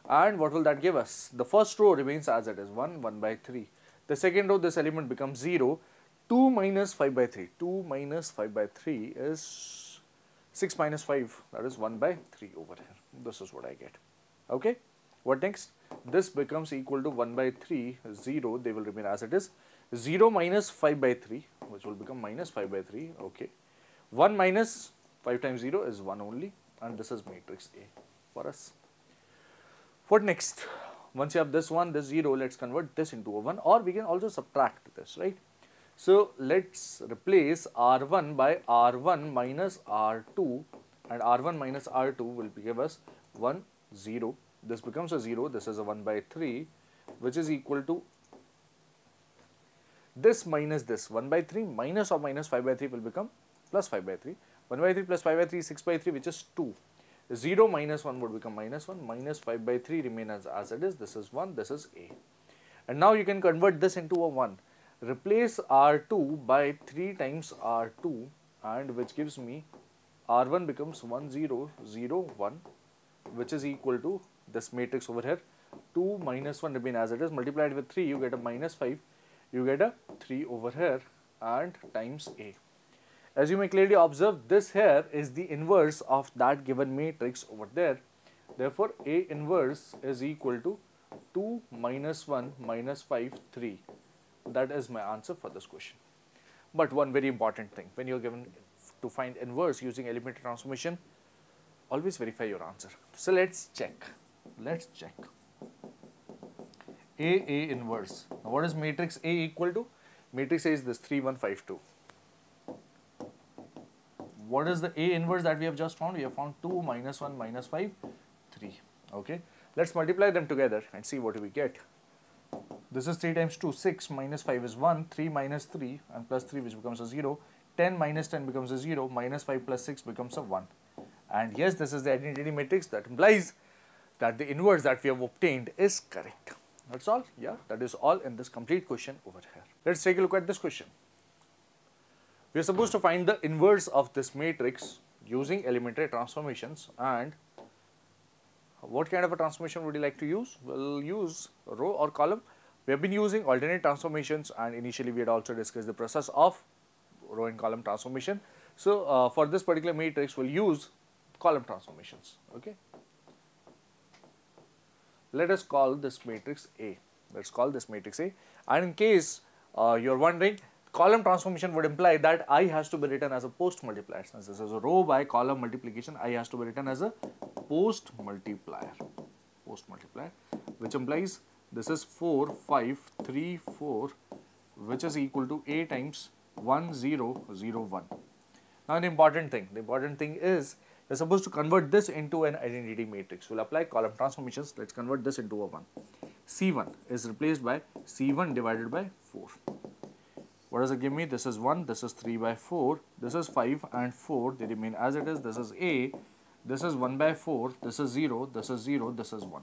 And what will that give us? The first row remains as it is, 1, 1 by 3. The second row, this element becomes 0, 2 minus 5 by 3. 2 minus 5 by 3 is 6 minus 5, that is 1 by 3 over here. This is what I get. Okay? What next? This becomes equal to 1 by 3, 0, they will remain as it is. 0 minus 5 by 3, which will become minus 5 by 3, okay. 1 minus 5 times 0 is 1 only, and this is matrix A for us. What next? Once you have this 1, this 0, let's convert this into a 1, or we can also subtract this, right? So let's replace R1 by R1 minus R2, and R1 minus R2 will give us 1, 0. This becomes a 0, this is a 1 by 3, which is equal to this minus this, 1 by 3 minus or minus 5 by 3 will become plus 5 by 3, 1 by 3 plus 5 by 3, 6 by 3, which is 2, 0 minus 1 would become minus 1, minus 5 by 3 remains as it is, this is 1, this is A. And now you can convert this into a 1, replace R2 by 3 times R2, and which gives me R1 becomes 1, 0, 0, 1, which is equal to this matrix over here, 2 minus 1 remain as it is, multiplied with 3, you get a minus 5, you get a 3 over here, and times A. As you may clearly observe, this here is the inverse of that given matrix over there. Therefore, A inverse is equal to 2 minus 1 minus 5, 3. That is my answer for this question. But one very important thing, when you are given to find inverse using elementary transformation, always verify your answer. So let's check. A inverse. Now what is matrix A equal to? Matrix A is this 3, 1, 5, 2. What is the A inverse that we have just found? We have found 2 minus 1 minus 5, 3. Okay. Let's multiply them together and see what we get. This is 3 times 2, 6 minus 5 is 1, 3 minus 3 and plus 3 which becomes a 0, 10 minus 10 becomes a 0, minus 5 plus 6 becomes a 1. And yes, this is the identity matrix that implies that the inverse that we have obtained is correct. That's all. Yeah, that is all in this complete question over here. Let's take a look at this question. We are supposed to find the inverse of this matrix using elementary transformations, and what kind of a transformation would you like to use? We'll use a row or column. We have been using alternate transformations, and initially we had also discussed the process of row and column transformation. So for this particular matrix, we'll use column transformations. Okay. Let us call this matrix A. And in case you are wondering, column transformation would imply that I has to be written as a post multiplier. Since this is a row by column multiplication, I has to be written as a post multiplier. Which implies this is 4, 5, 3, 4, which is equal to A times 1, 0, 0, 1. Now an important thing. The important thing is we are supposed to convert this into an identity matrix. We'll apply column transformations. Let's convert this into a 1. C1 is replaced by C1 divided by 4. What does it give me? This is 1, this is 3 by 4, this is 5 and 4, they remain as it is. This is A, this is 1 by 4, this is 0, this is 0, this is 1.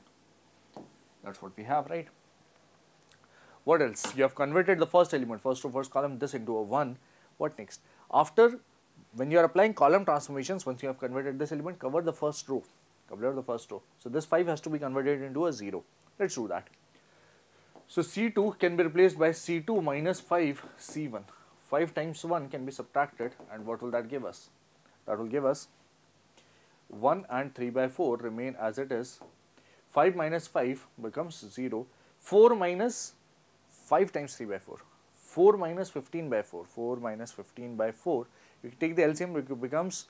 That's what we have, right? What else? You have converted the first element, first row, first column, this into a 1. What next? After, when you are applying column transformations, once you have converted this element, cover the first row. So this 5 has to be converted into a 0. Let's do that. So C2 can be replaced by C2 minus 5 C1. 5 times 1 can be subtracted, and what will that give us? That will give us 1 and 3 by 4 remain as it is. 5 minus 5 becomes 0. 4 minus 5 times 3 by 4. 4 minus 15 by 4. 4 minus 15 by 4. You take the LCM, it becomes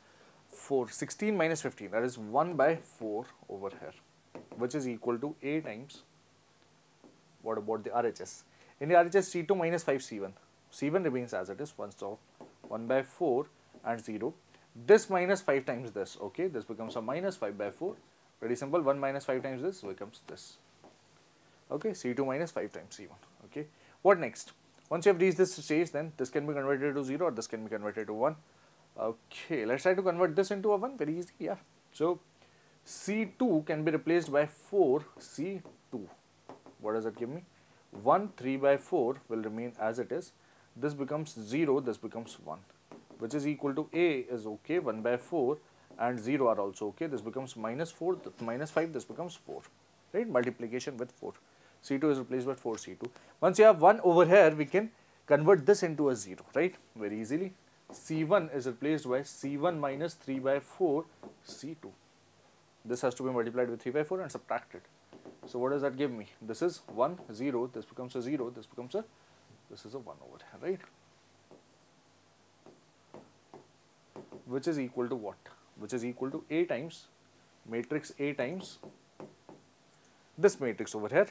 4. 16 minus 15, that is 1 by 4 over here, which is equal to A times. What about the RHS? In the RHS, C2 minus 5 C1. C1 remains as it is, 1 by 4 and 0. This minus 5 times this, okay, this becomes a minus 5 by 4. Pretty simple, 1 minus 5 times this becomes this. Okay, C2 minus 5 times C1. Okay, what next? Once you have reached this stage, then this can be converted to 0 or this can be converted to 1. Okay, let's try to convert this into a 1, very easy, yeah. So, C2 can be replaced by 4C2. What does that give me? 1, 3 by 4 will remain as it is. This becomes 0, this becomes 1, which is equal to A is okay, 1 by 4 and 0 are also okay. This becomes minus 4, minus 5, this becomes 4, right? Multiplication with 4. C2 is replaced by 4C2. Once you have 1 over here, we can convert this into a 0, right? Very easily. C1 is replaced by C1 minus 3 by 4 C2. This has to be multiplied with 3 by 4 and subtracted. So what does that give me? This is 1, 0, this becomes a 0, this becomes a, this is a 1 over here, right? Which is equal to what? Which is equal to A times, matrix A times, this matrix over here,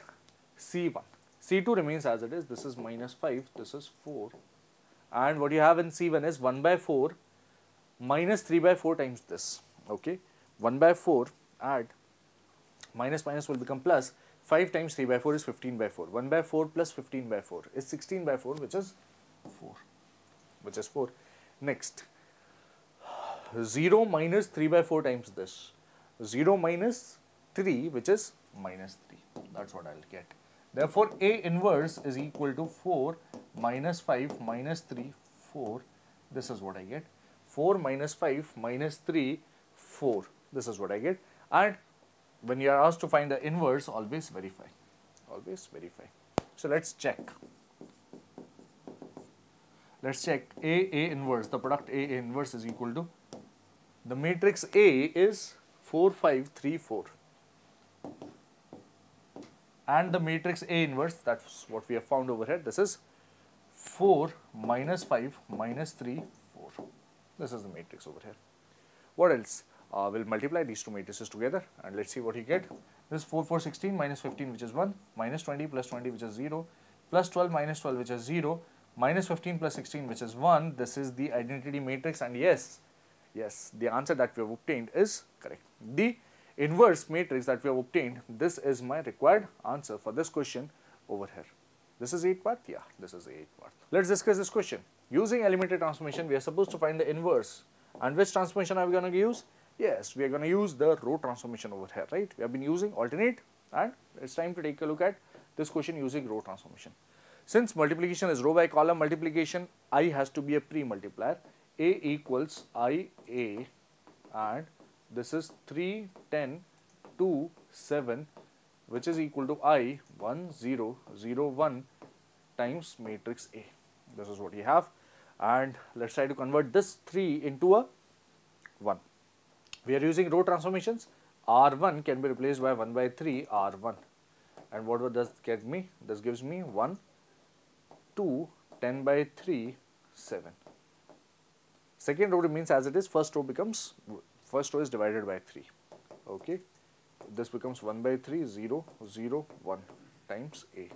C1. C2 remains as it is, this is minus 5, this is 4. And what you have in C1 is 1 by 4 minus 3 by 4 times this, okay? 1 by 4 add, minus minus will become plus, 5 times 3 by 4 is 15 by 4. 1 by 4 plus 15 by 4 is 16 by 4, which is 4, which is 4. Next. 0 minus 3 by 4 times this, 0 minus 3 which is minus 3, that's what I will get. Therefore, A inverse is equal to 4 minus 5 minus 3, 4, this is what I get, 4 minus 5 minus 3, 4, this is what I get. And when you are asked to find the inverse, always verify, always verify. So, let's check. Let's check A inverse, the product A inverse is equal to, the matrix A is 4, 5, 3, 4 and the matrix A inverse, that's what we have found over here, this is 4 minus 5 minus 3, 4, this is the matrix over here. What else? We'll multiply these two matrices together and let's see what you get. This is 4, 4, 16 minus 15 which is 1, minus 20 plus 20 which is 0, plus 12 minus 12 which is 0, minus 15 plus 16 which is 1, this is the identity matrix and yes, yes, the answer that we have obtained is correct. The inverse matrix that we have obtained, this is my required answer for this question over here. This is 8th part? Yeah, this is the 8th part. Let's discuss this question. Using elementary transformation, we are supposed to find the inverse. And which transformation are we going to use? Yes, we are going to use the row transformation over here, right? We have been using alternate and it's time to take a look at this question using row transformation. Since multiplication is row by column multiplication, I has to be a pre-multiplier. A equals IA and this is 3, 10, 2, 7 which is equal to I 1, 0, 0, 1 times matrix A. This is what you have and let's try to convert this 3 into a 1. We are using row transformations. R1 can be replaced by 1 by 3 R1 and what does that get me? This gives me 1, 2, 10 by 3, 7. Second row remains as it is, first row is divided by 3, okay. This becomes 1 by 3, 0, 0, 1 times A.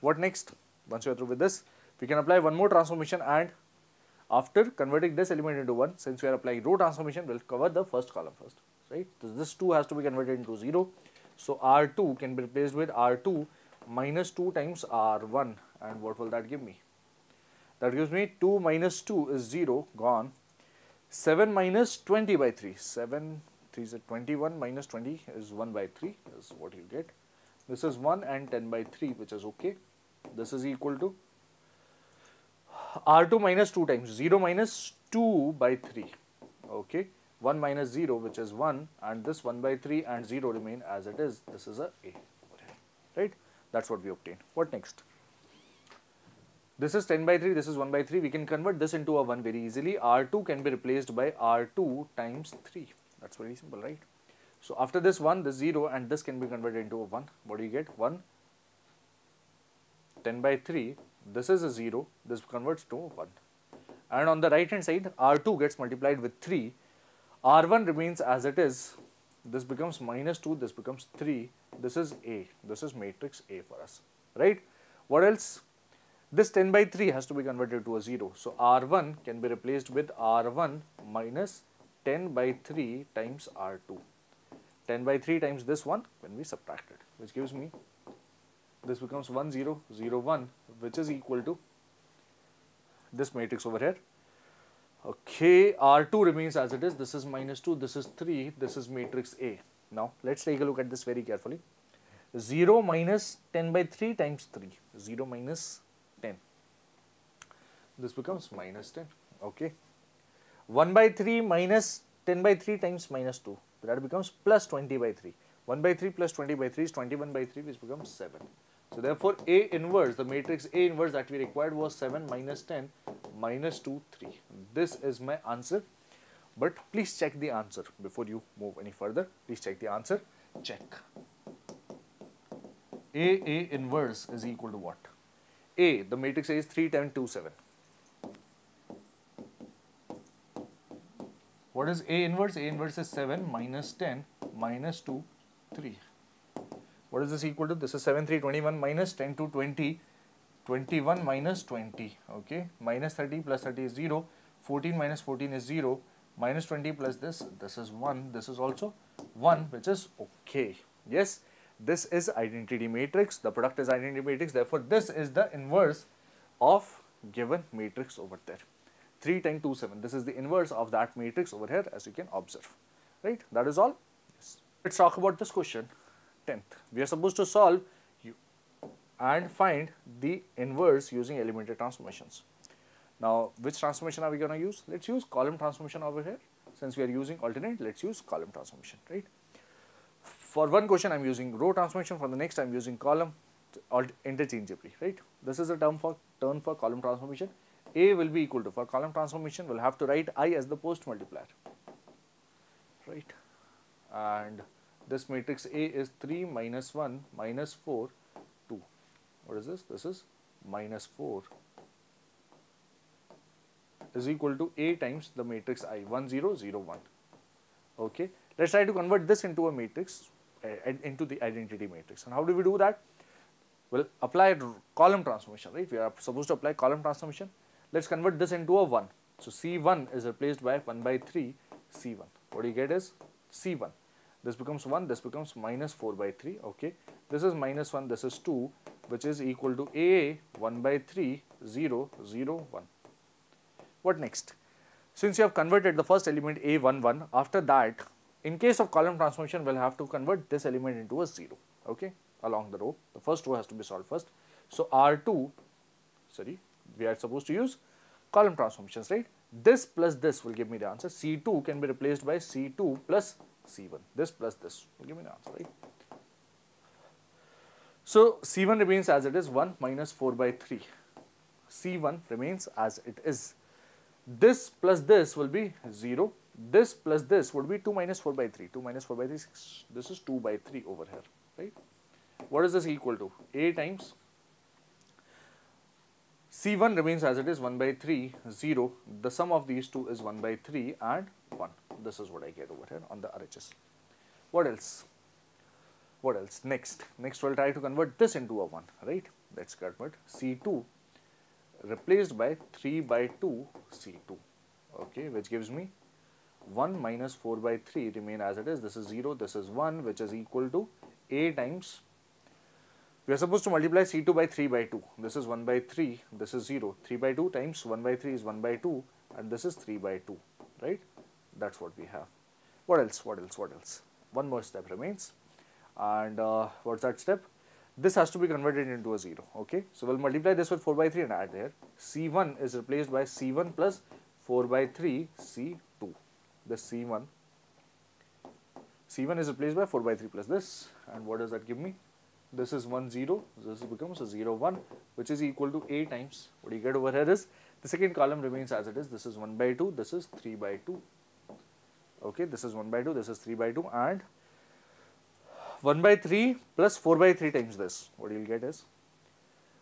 What next? Once you are through with this, we can apply one more transformation and after converting this element into 1, since we are applying row transformation, we will cover the first column first, right. This 2 has to be converted into 0. So, R2 can be replaced with R2 minus 2 times R1 and what will that give me? That gives me 2 minus 2 is 0, gone. 7 minus 20 by 3, 7, 3 is 21 minus 20 is 1 by 3 is what you get. This is 1 and 10 by 3 which is okay. This is equal to R2 minus 2 times 0 minus 2 by 3, okay. 1 minus 0 which is 1 and this 1 by 3 and 0 remain as it is. This is a A, right. That's what we obtained. What next? This is 10 by 3, this is 1 by 3, we can convert this into a 1 very easily. R2 can be replaced by R2 times 3, That's very simple, right? So after this 1, this 0 and this can be converted into a 1. What do you get? 1, 10 by 3, this is a 0, this converts to 1. And on the right hand side, R2 gets multiplied with 3, R1 remains as it is, this becomes minus 2, this becomes 3, this is A, this is matrix A for us, right? What else? This 10 by 3 has to be converted to a 0, so R1 can be replaced with R1 minus 10 by 3 times R2. 10 by 3 times this one when we subtract it, which gives me, this becomes 1, 0, 0, 1, which is equal to this matrix over here. Okay, R2 remains as it is, this is minus 2, this is 3, this is matrix A. Now, let's take a look at this very carefully. 0 minus 10 by 3 times 3, 0 minus 10. This becomes minus 10, okay. 1 by 3 minus 10 by 3 times minus 2, that becomes plus 20 by 3. 1 by 3 plus 20 by 3 is 21 by 3, which becomes 7. So therefore, A inverse, the matrix A inverse that we required was 7 minus 10 minus 2, 3. This is my answer. But please check the answer before you move any further. Please check the answer. Check. A inverse is equal to what? A, the matrix A is 3, 10, 2, 7. What is A inverse? A inverse is 7 minus 10 minus 2, 3. What is this equal to? This is 7, 3, 21 minus 10 to 20, 21 minus 20, okay. Minus 30 plus 30 is 0, 14 minus 14 is 0, minus 20 plus this, this is 1, this is also 1, which is okay. Yes, this is identity matrix, the product is identity matrix, therefore this is the inverse of given matrix over there. 3, 10, 2, 7. This is the inverse of that matrix over here, as you can observe, right? That is all. Yes. Let's talk about this question, 10th. We are supposed to solve and find the inverse using elementary transformations. Now, which transformation are we going to use? Let's use column transformation over here. Since we are using alternate, let's use column transformation, right? For one question, I'm using row transformation. For the next, I'm using column interchangeably, right? This is a term for column transformation. A will be equal to, for column transformation, we'll have to write I as the post multiplier, right? And this matrix A is 3 minus 1 minus 4, 2. What is this? This is minus 4 is equal to A times the matrix I, 1, 0, 0, 1. Okay, let's try to convert this into a matrix, into the identity matrix. And how do we do that? We'll apply column transformation, right? We are supposed to apply column transformation. Let's convert this into a 1. So C1 is replaced by 1 by 3 C1. What you get is C1. This becomes 1, this becomes minus 4 by 3, okay. This is minus 1, this is 2, which is equal to AA 1 by 3 0 0 1. What next? Since you have converted the first element A1 1, after that, in case of column transformation, we'll have to convert this element into a 0, okay, along the row. The first row has to be solved first. So we are supposed to use column transformations, right? This plus this will give me the answer. C2 can be replaced by C2 plus C1. This plus this will give me the answer, right? So C1 remains as it is, 1 minus 4 by 3. C1 remains as it is. This plus this will be 0. This plus this would be 2 minus 4 by 3. 2 minus 4 by 3, 6. This is 2 by 3 over here, right? What is this equal to? A times C1 remains as it is, 1 by 3, 0, the sum of these two is 1 by 3 and 1. This is what I get over here on the RHS. What else? What else? Next we'll try to convert this into a 1, right? Let's convert C2 replaced by 3 by 2 C2, okay, which gives me 1 minus 4 by 3 remain as it is. This is 0, this is 1, which is equal to A times, we are supposed to multiply C2 by 3 by 2. This is 1 by 3, this is 0. 3 by 2 times 1 by 3 is 1 by 2 and this is 3 by 2, right? That's what we have. What else? What else? What else? One more step remains. And what's that step? This has to be converted into a 0, okay? So we'll multiply this with 4 by 3 and add here. C1 is replaced by C1 plus 4 by 3 C2. This C1 is replaced by 4 by 3 plus this. And what does that give me? This is 1, 0, this becomes a 0, 1, which is equal to A times, what you get over here is, the second column remains as it is, this is 1 by 2, this is 3 by 2, Okay, this is 1 by 2, this is 3 by 2 and 1 by 3 plus 4 by 3 times this. What you will get is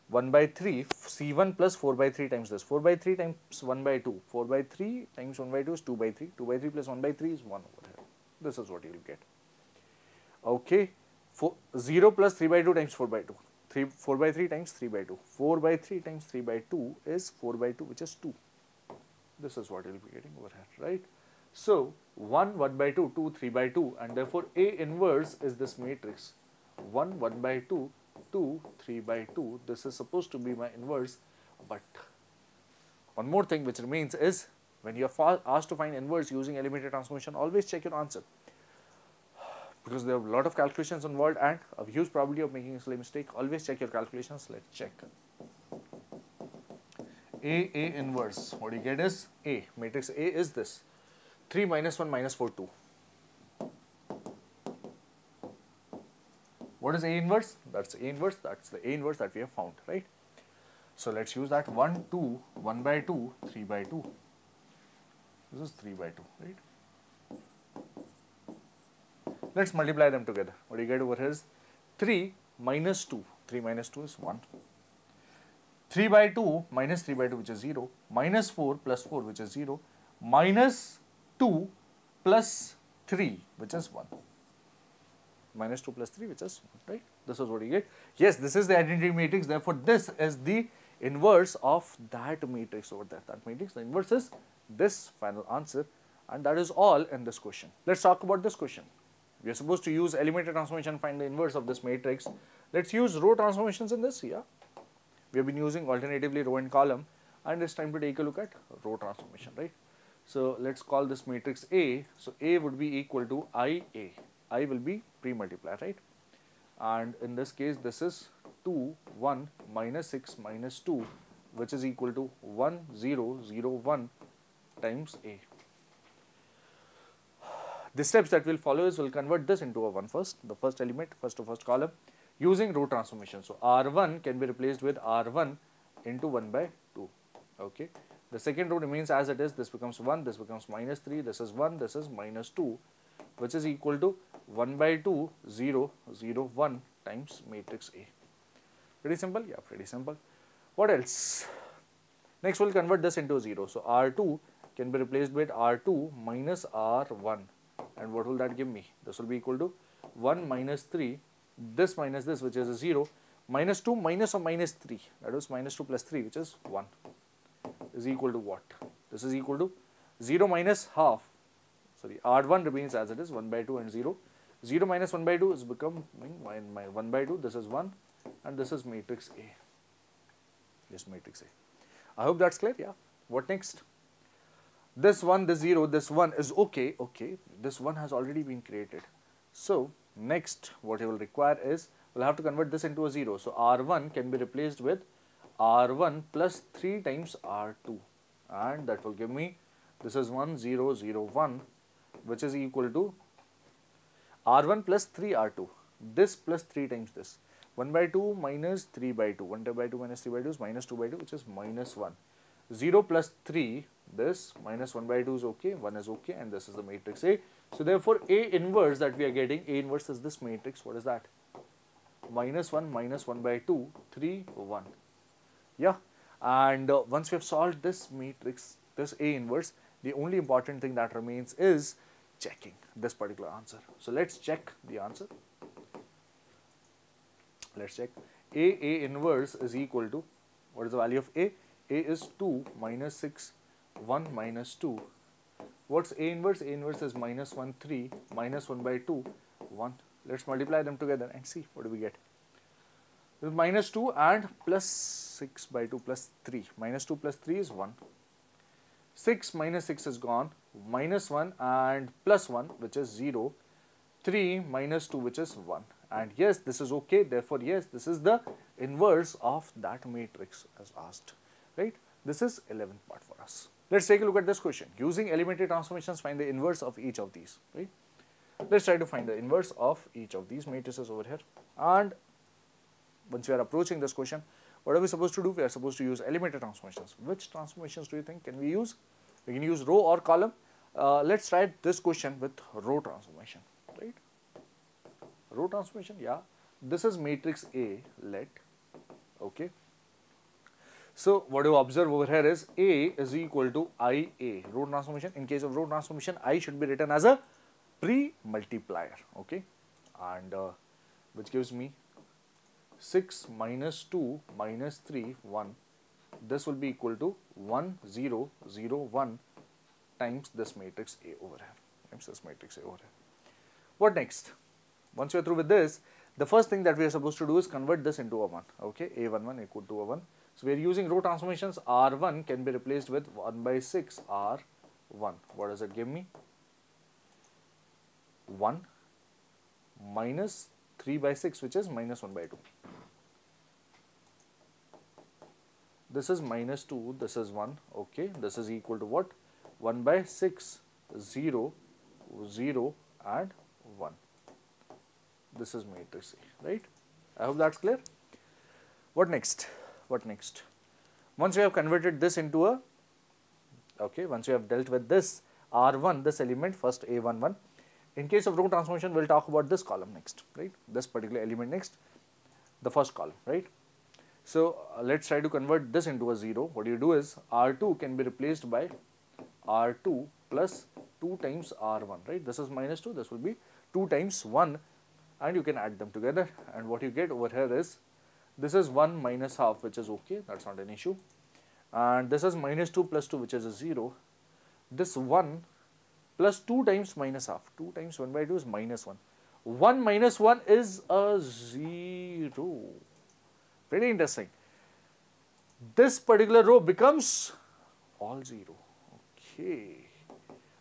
1 by 3, C1 plus 4 by 3 times this. 4 by 3 times 1 by 2. 4 by 3 times 1 by 2 is 2 by 3. 2 by 3 plus 1 by 3 is 1 over here. This is what you will get. Okay. 0 plus 3 by 2 times 4 by 2. 4 by 3 times 3 by 2. 4 by 3 times 3 by 2 is 4 by 2, which is 2. This is what you will be getting over here, right? So, 1 by 2, 2, 3 by 2, and therefore A inverse is this matrix. 1 by 2, 2, 3 by 2. This is supposed to be my inverse, but one more thing which remains is when you are asked to find inverse using elementary transformation, always check your answer, because there are a lot of calculations involved and a huge probability of making a silly mistake. Always check your calculations. Let's check. A inverse, what you get is A, matrix A is this, 3 minus 1 minus 4, 2. What is A inverse? That's A inverse, that's the A inverse that we have found, right? So let's use that. 1 by 2, 3 by 2. This is 3 by 2, right? Let's multiply them together. What you get over here is 3 minus 2. 3 minus 2 is 1. 3 by 2 minus 3 by 2, which is 0. Minus 4 plus 4, which is 0. Minus 2 plus 3, which is 1. Minus 2 plus 3, which is 1, right? This is what you get. Yes, this is the identity matrix. Therefore, this is the inverse of that matrix over there. That matrix, the inverse is this final answer. And that is all in this question. Let's talk about this question. We are supposed to use elementary transformation, find the inverse of this matrix. Let's use row transformations in this, yeah. We have been using alternatively row and column, and it's time to take a look at row transformation, right? So let's call this matrix A. So A would be equal to IA. I will be pre-multiplier, right? And in this case, this is 2, 1, minus 6, minus 2, which is equal to 1, 0, 0, 1 times A. The steps that will follow is we'll convert this into a 1 first, the first element, first to first column, using row transformation. So R1 can be replaced with R1 into 1 by 2. Okay. The second row remains as it is. This becomes 1, this becomes minus 3, this is 1, this is minus 2, which is equal to 1 by 2, 0, 0, 1 times matrix A. Pretty simple? Yeah, pretty simple. What else? Next we'll convert this into 0. So R2 can be replaced with R2 minus R1. And what will that give me? This will be equal to 1 minus 3, this minus this, which is a 0, minus 2 minus or minus 3, that is minus 2 plus 3, which is 1, is equal to what? This is equal to 0 minus half, sorry, R1 remains as it is, 1 by 2 and 0, 0 minus 1 by 2 is become 1 by 2, this is 1, and this is matrix A, yes, matrix A. I hope that's clear, yeah. What next? This 1, this 0, this 1 is okay, okay, this 1 has already been created. So, next what you will require is, we'll have to convert this into a 0. So, R1 can be replaced with R1 plus 3 times R2, and that will give me, this is 1, 0, 0, 1, which is equal to R1 plus 3 R2, this plus 3 times this, 1 by 2 minus 3 by 2, 1 by 2 minus 3 by 2 is minus 2 by 2, which is minus 1, 0 plus 3, this minus 1 by 2 is okay, 1 is okay, and this is the matrix A. So therefore A inverse that we are getting, A inverse is this matrix. What is that? Minus 1 by 2, 3, 1. Yeah, and once we have solved this matrix, this A inverse, the only important thing that remains is checking this particular answer. So let's check the answer. Let's check. A inverse is equal to, what is the value of A? A is 2 minus 6. 1 minus 2. What's A inverse? A inverse is minus 1, 3, minus 1 by 2, 1. Let's multiply them together and see what do we get. This is minus 2 and plus 6 by 2 plus 3. Minus 2 plus 3 is 1. 6 minus 6 is gone. Minus 1 and plus 1, which is 0. 3 minus 2, which is 1. And yes, this is okay. Therefore, yes, this is the inverse of that matrix as asked. Right? This is 11th part for us. Let's take a look at this question. Using elementary transformations, find the inverse of each of these, right? Let's try to find the inverse of each of these matrices over here. And once we are approaching this question, what are we supposed to do? We are supposed to use elementary transformations. Which transformations do you think can we use? We can use row or column. Let's write this question with row transformation, right? Row transformation, yeah. This is matrix A, let, okay. So what you observe over here is A is equal to IA, row transformation. In case of row transformation, I should be written as a pre-multiplier, okay, and which gives me 6 minus 2 minus 3, 1. This will be equal to 1, 0, 0, 1 times this matrix A over here, times this matrix A over here. What next? Once you are through with this, the first thing that we are supposed to do is convert this into a 1, okay, A11 equal to a 1. So we are using row transformations. R1 can be replaced with 1 by 6 R1. What does it give me? 1 minus 3 by 6, which is minus 1 by 2. This is minus 2, this is 1, okay, this is equal to what? 1 by 6, 0, 0 and 1. This is matrix A, right? I hope that's clear. What next? What next? Once you have converted this into a, okay, once you have dealt with this R1, this element, first A11. In case of row transformation, we'll talk about this column next, right? This particular element next, the first column, right? So let's try to convert this into a 0. What you do is R2 can be replaced by R2 plus 2 times R1, right? This is minus 2, this will be 2 times 1, and you can add them together, and what you get over here is this is 1 minus half, which is okay, that's not an issue, and this is minus 2 plus 2, which is a 0. This 1 plus 2 times minus half, 2 times 1 by 2 is minus 1. 1 minus 1 is a 0. Pretty interesting. This particular row becomes all 0. Okay.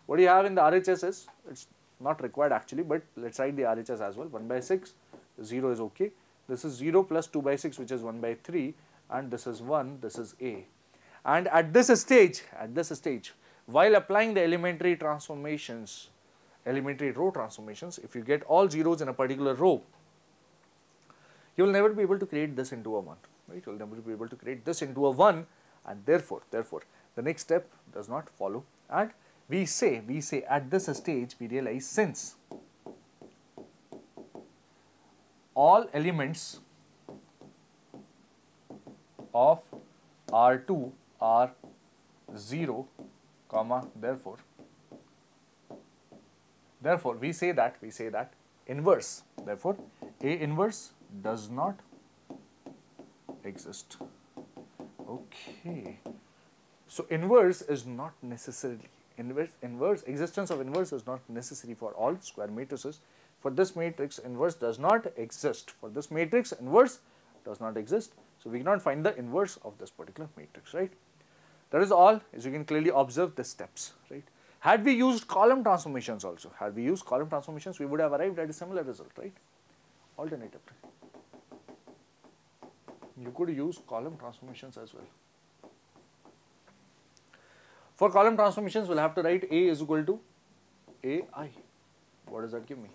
What do you have in the RHS is, it's not required actually, but let's write the RHS as well. 1 by 6, 0 is okay. This is 0 plus 2 by 6, which is 1 by 3, and this is 1, this is A. And at this stage, while applying the elementary transformations, elementary row transformations, if you get all zeros in a particular row, you will never be able to create this into a 1, right? You will never be able to create this into a 1, and therefore, the next step does not follow. And we say at this stage, we realize since all elements of R2 are 0, therefore we say that inverse, therefore A inverse does not exist. Okay, so inverse is not necessarily, existence of inverse is not necessary for all square matrices. For this matrix, inverse does not exist. So we cannot find the inverse of this particular matrix, right? That is all, as you can clearly observe the steps, right? Had we used column transformations also, we would have arrived at a similar result, right? Alternatively, you could use column transformations as well. For column transformations, we'll have to write A is equal to AI. What does that give me?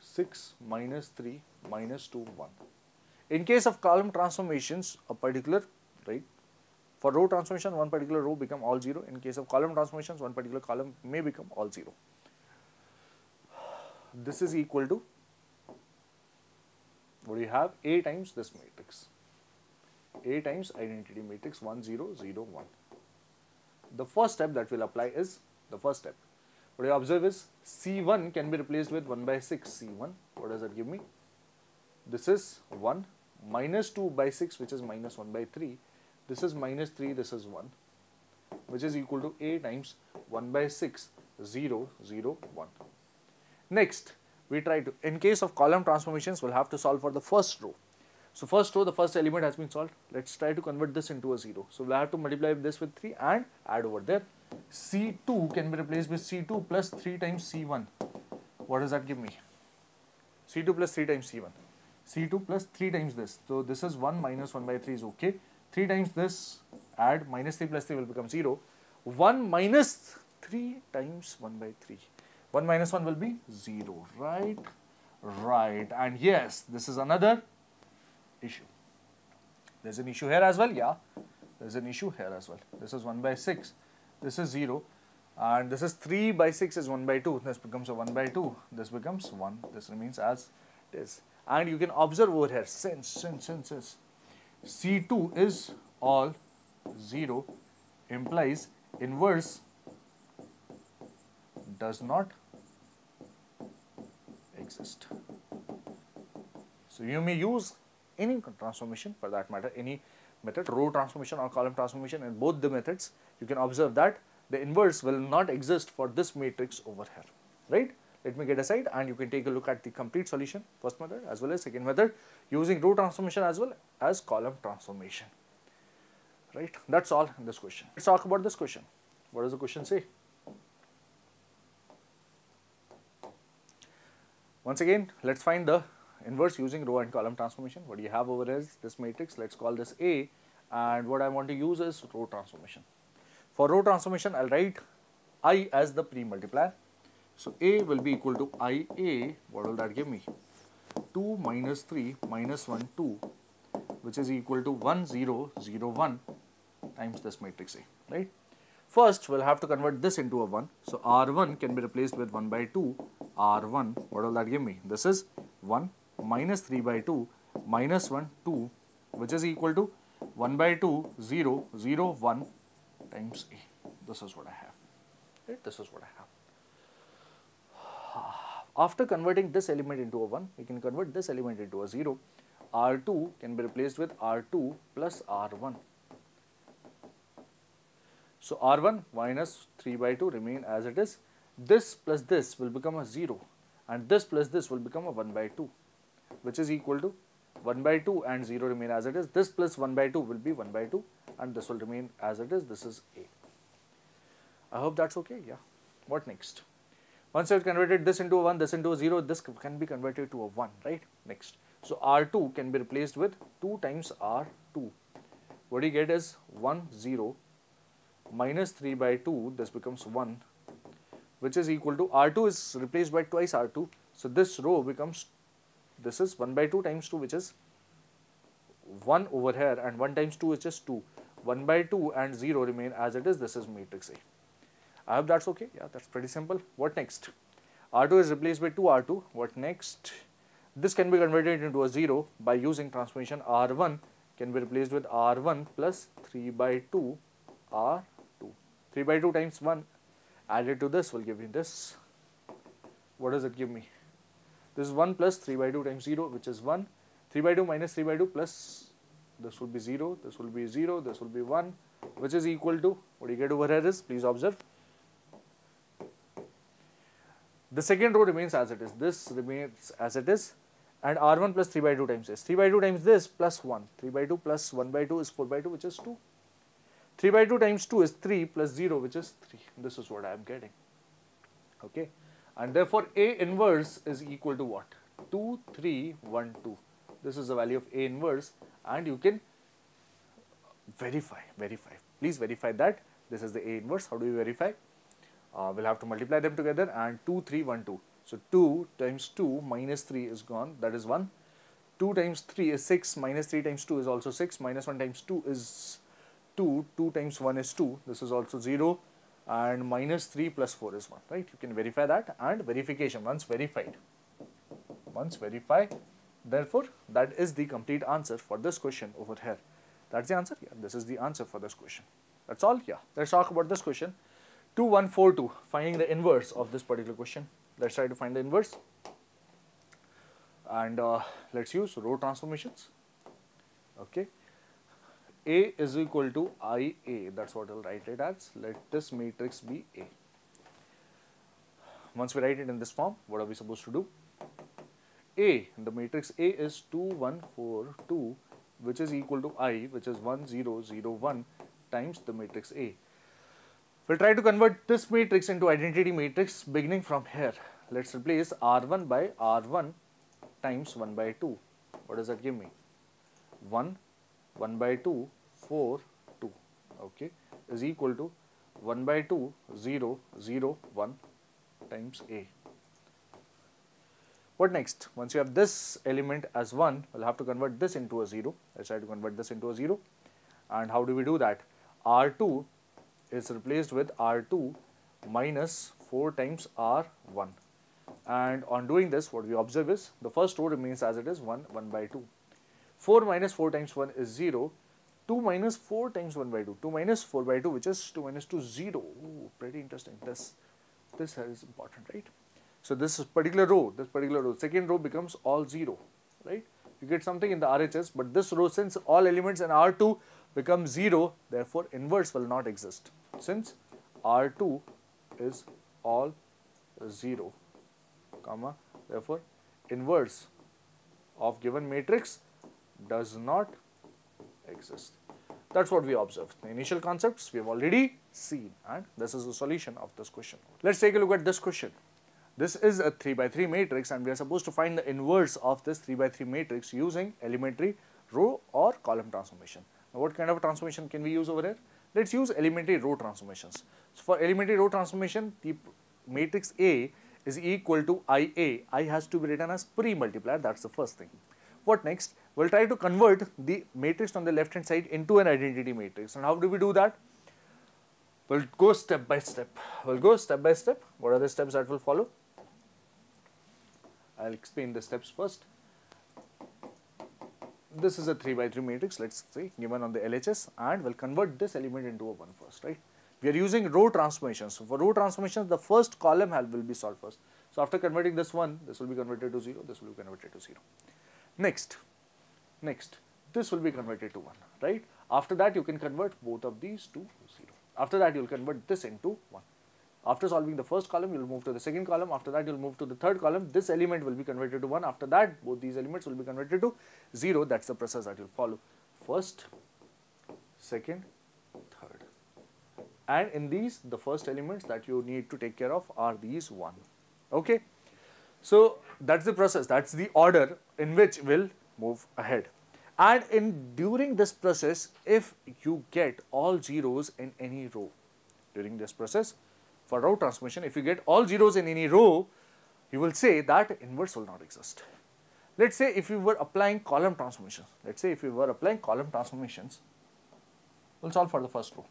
6 minus 3 minus 2, 1. In case of column transformations, a particular, right? For row transformation, one particular row become all 0. In case of column transformations, one particular column may become all 0. This is equal to, what do you have? A times this matrix. A times identity matrix 1, 0, 0, 1. The first step that we'll apply is, what you observe is C1 can be replaced with 1 by 6 C1. What does that give me? This is 1 minus 2 by 6, which is minus 1 by 3. This is minus 3, this is 1, which is equal to A times 1 by 6, 0, 0, 1. Next, we try to, in case of column transformations, we'll have to solve for the first row. So first row, the first element has been solved. Let's try to convert this into a 0. So we'll have to multiply this with 3 and add over there. C2 can be replaced with C2 plus 3 times C1. What does that give me? C2 plus 3 times C1. C2 plus 3 times this. So this is 1 minus 1 by 3 is okay. 3 times this, add, minus 3 plus 3 will become 0. 1 minus 3 times 1 by 3. 1 minus 1 will be 0, right? Right. And yes, this is another issue. There's an issue here as well, yeah. This is 1 by 6. This is 0. and this is 3 by 6 is 1 by 2, this becomes a 1 by 2, this becomes 1, this remains as it is. And you can observe over here, since C2 is all 0, implies inverse does not exist. So you may use any transformation, for that matter, any method, row transformation or column transformation, in both the methods, you can observe that the inverse will not exist for this matrix over here, right? Let me get aside and you can take a look at the complete solution, first method as well as second method, using row transformation as well as column transformation, right? That's all in this question. Let's talk about this question. What does the question say? Once again, let's find the inverse using row and column transformation. What you have over here is this matrix, let's call this A, and what I want to use is row transformation. For row transformation, I'll write I as the pre-multiplier. So A will be equal to IA, what will that give me? 2 minus 3 minus 1, 2, which is equal to 1, 0, 0, 1 times this matrix A, right? First, we'll have to convert this into a 1. So R1 can be replaced with 1 by 2, R1, what will that give me? This is 1 minus 3 by 2 minus 1, 2, which is equal to 1 by 2, 0, 0, 1 times A. This is what I have, right? This is what I have. After converting this element into a 1, we can convert this element into a 0. R2 can be replaced with R2 plus R1. So R1 minus 3 by 2 remain as it is. This plus this will become a 0 and this plus this will become a 1 by 2, which is equal to 1 by 2 and 0 remain as it is. This plus 1 by 2 will be 1 by 2 and this will remain as it is. This is A. I hope that's okay. Yeah. What next? Once you have converted this into a 1, this into a 0, this can be converted to a 1, right? Next. So R2 can be replaced with 2 times R2. What you get is 1, 0, minus 3 by 2, this becomes 1, which is equal to, R2 is replaced by twice R2. So this row becomes, this is 1 by 2 times 2, which is 1 over here, and 1 times 2 is just 2. 1 by 2 and 0 remain as it is. This is matrix A. I hope that's okay. Yeah, that's pretty simple. What next? R2 is replaced by 2R2. What next? This can be converted into a 0 by using transformation. R1 can be replaced with R1 plus 3 by 2 R2. 3 by 2 times 1 added to this will give me this. What does it give me? This is 1 plus 3 by 2 times 0, which is 1. 3 by 2 minus 3 by 2 plus this will be 0, this will be 0, this will be 1, which is equal to, what you get over here is, please observe, the second row remains as it is, this remains as it is, and R1 plus 3 by 2 times this, 3 by 2 times this plus 1, 3 by 2 plus 1 by 2 is 4 by 2, which is 2, 3 by 2 times 2 is 3 plus 0, which is 3, this is what I am getting, okay, and therefore A inverse is equal to what? 2, 3, 1, 2, this is the value of A inverse, and you can verify, please verify that this is the A inverse. How do you verify? We'll have to multiply them together and 2, 3, 1, 2. So 2 times 2 minus 3 is gone, that is 1. 2 times 3 is 6, minus 3 times 2 is also 6, minus 1 times 2 is 2, 2 times 1 is 2, this is also 0, and minus 3 plus 4 is 1, right? You can verify that, and verification, once verified, therefore that is the complete answer for this question over here. That's the answer, yeah, this is the answer for this question. That's all, yeah. Let's talk about this question. 2142, finding the inverse of this particular question. Let's try to find the inverse and let's use row transformations. Okay, A is equal to IA, that's what I'll write it as. Let this matrix be A. Once we write it in this form, what are we supposed to do? A, the matrix A is 2142, which is equal to I, which is 1001 times the matrix A. We'll try to convert this matrix into identity matrix beginning from here. Let's replace R1 by R1 times 1 by 2. What does that give me? 1, 1 by 2, 4, 2, okay, is equal to 1 by 2, 0, 0, 1 times A. What next? Once you have this element as 1, we'll have to convert this into a 0. Let's try to convert this into a 0. And how do we do that? R2 is replaced with R2 minus 4 times R1. And on doing this, what we observe is the first row remains as it is 1 by 2. 4 minus 4 times 1 is 0. 2 minus 4 times 1 by 2, 2 minus 4 by 2, which is 2 minus 2, 0. Ooh, pretty interesting. This is important, right? So this particular row, second row becomes all 0, right? You get something in the RHS, but this row, since all elements in R2 become 0, therefore inverse will not exist, since R2 is all 0, comma, therefore inverse of given matrix does not exist. That's what we observed. The initial concepts we have already seen, and this is the solution of this question. Let's take a look at this question. This is a 3 by 3 matrix, and we are supposed to find the inverse of this 3 by 3 matrix using elementary row or column transformation. Now, what kind of transformation can we use over here? Let's use elementary row transformations. So, for elementary row transformation, the matrix A is equal to IA. I has to be written as pre-multiplier, that's the first thing. What next? We'll try to convert the matrix on the left hand side into an identity matrix. And how do we do that? We'll go step by step. What are the steps that will follow? I'll explain the steps first. This is a 3 by 3 matrix, let's say, given on the LHS, and we'll convert this element into a 1 first, right? We are using row transformations. So, for row transformations, the first column will be solved first. So, after converting this 1, this will be converted to 0, this will be converted to 0. Next, this will be converted to 1, right? After that, you can convert both of these to 0. After that, you will convert this into 1. After solving the first column, you will move to the second column. After that, you will move to the third column. This element will be converted to 1. After that, both these elements will be converted to 0. That's the process that you will follow. First, second, third. And in these, the first elements that you need to take care of are these 1. Okay? So, that's the process. That's the order in which we'll move ahead. And during this process, if you get all zeros in any row, during this process, for row transformation, if you get all zeros in any row, you will say that inverse will not exist. Let's say if you were applying column transformations, we'll solve for the first row.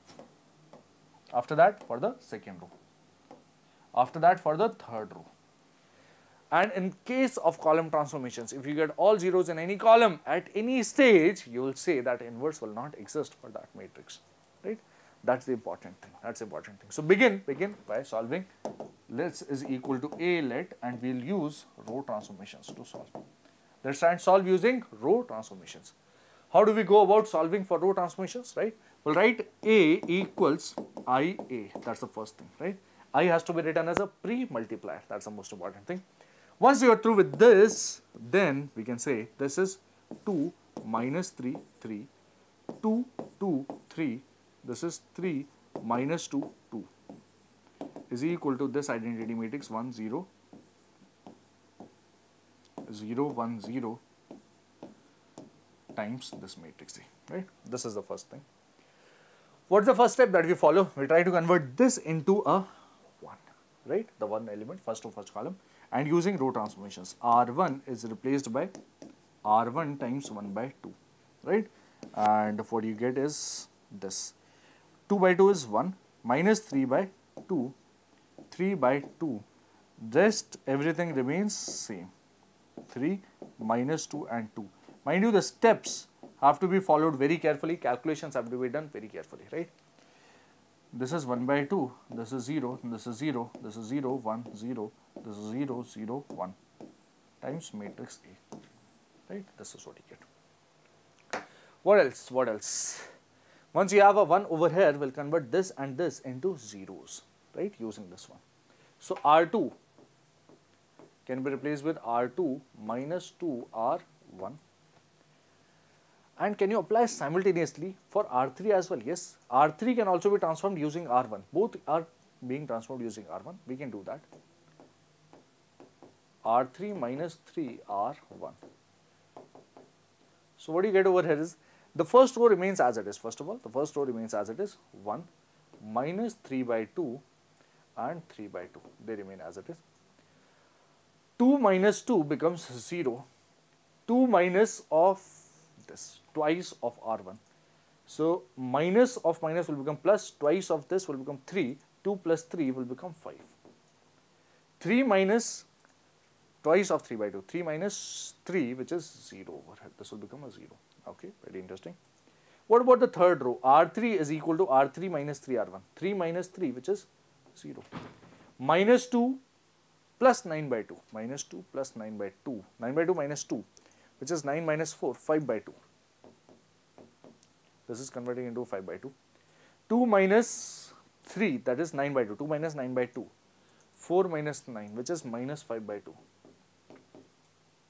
After that, for the second row. After that, for the third row. And in case of column transformations, if you get all zeros in any column at any stage, you will say that inverse will not exist for that matrix, right? That's the important thing. So begin by solving. This is equal to A let, and we'll use row transformations to solve. Let's try and solve using row transformations. How do we go about solving for row transformations, right? We'll write A equals IA. That's the first thing, right? I has to be written as a pre-multiplier. That's the most important thing. Once you are through with this, then we can say this is 2 minus 3, 3, 2, 2, 3, this is 3 minus 2, 2 is equal to this identity matrix 1, 0, 0, 1, 0 times this matrix A, right? This is the first thing. What's the first step that we follow? We try to convert this into a 1, right? The 1 element, first column. And using row transformations, R1 is replaced by R1 times 1 by 2, right? And what you get is this. 2 by 2 is 1, minus 3 by 2, 3 by 2. Rest, everything remains same. 3 minus 2 and 2. Mind you, the steps have to be followed very carefully. Calculations have to be done very carefully, right? This is 1 by 2, this is 0, this is 0, this is 0, 1, 0, this is 0, 0, 1 times matrix A, right? This is what you get. What else? Once you have a 1 over here, we'll convert this and this into zeros, right? Using this one. So, R2 can be replaced with R2 minus 2R1. And can you apply simultaneously for R3 as well? Yes, R3 can also be transformed using R1. Both are being transformed using R1. We can do that. R3 minus 3R1. So, what you get over here is the first row remains as it is. First of all, the first row remains as it is 1 minus 3 by 2 and 3 by 2. They remain as it is. 2 minus 2 becomes 0. 2 minus of this, twice of R1. So, minus of minus will become plus, twice of this will become 3, 2 plus 3 will become 5. 3 minus twice of 3 by 2. 3 minus 3, which is 0 overhead. This will become a 0. Okay, very interesting. What about the third row? R3 is equal to R3 minus 3R1. 3 minus 3, which is 0. Minus 2 plus 9 by 2. Minus 2 plus 9 by 2. 9 by 2 minus 2, which is 9 minus 4, 5 by 2. This is converting into 5 by 2. 2 minus 3, that is 9 by 2. 2 minus 9 by 2. 4 minus 9, which is minus 5 by 2.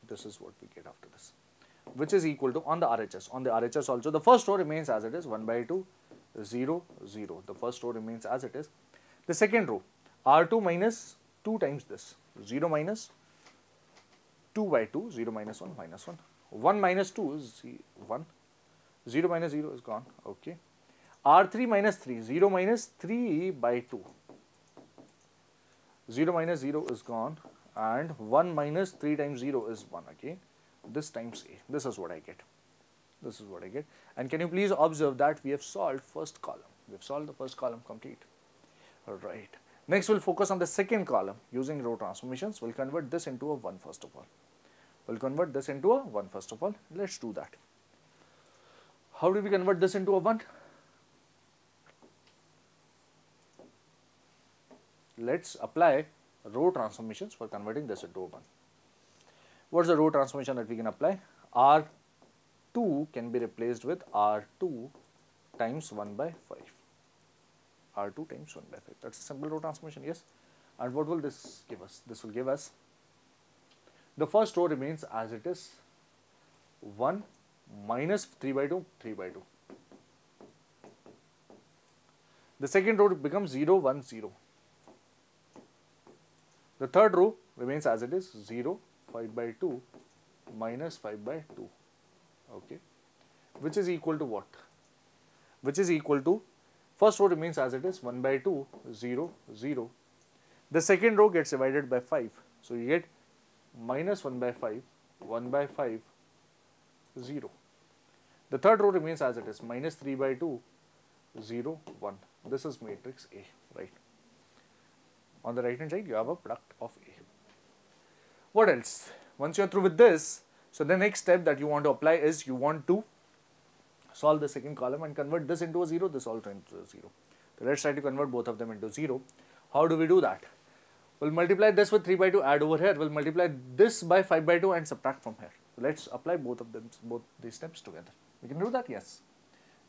This is what we get after this, which is equal to on the RHS. On the RHS also, the first row remains as it is, 1 by 2, 0, 0. The first row remains as it is. The second row, R2 minus 2 times this, 0 minus 2 by 2, 0 minus 1, minus 1. 1 minus 2 is 1, 0 minus 0 is gone, okay. R3 minus 3, 0 minus 3 by 2, 0 minus 0 is gone, and 1 minus 3 times 0 is 1 again. This times A. This is what I get. This is what I get. And can you please observe that we have solved first column. We have solved the first column complete. Alright. Next we'll focus on the second column using row transformations. We'll convert this into a 1 first of all. We'll convert this into a 1 first of all. Let's do that. How do we convert this into a 1? Let's apply row transformations for converting this into a 1. What's the row transformation that we can apply? R2 can be replaced with R2 times 1 by 5. R2 times 1 by 5. That's a simple row transformation, yes. And what will this give us? This will give us, the first row remains as it is, 1 minus 3 by 2, 3 by 2. The second row becomes 0, 1, 0. The third row remains as it is, 0. 5 by 2 minus 5 by 2, okay, which is equal to what? Which is equal to, first row remains as it is, 1 by 2, 0, 0. The second row gets divided by 5. So, you get minus 1 by 5, 1 by 5, 0. The third row remains as it is, minus 3 by 2, 0, 1. This is matrix A, right? On the right hand side, you have a product of A. What else? Once you are through with this, so the next step that you want to apply is you want to solve the second column and convert this into a 0, this also into a 0. So let's try to convert both of them into 0. How do we do that? We'll multiply this with 3 by 2, add over here. We'll multiply this by 5 by 2 and subtract from here. Let's apply both of them, both these steps together. We can do that? Yes.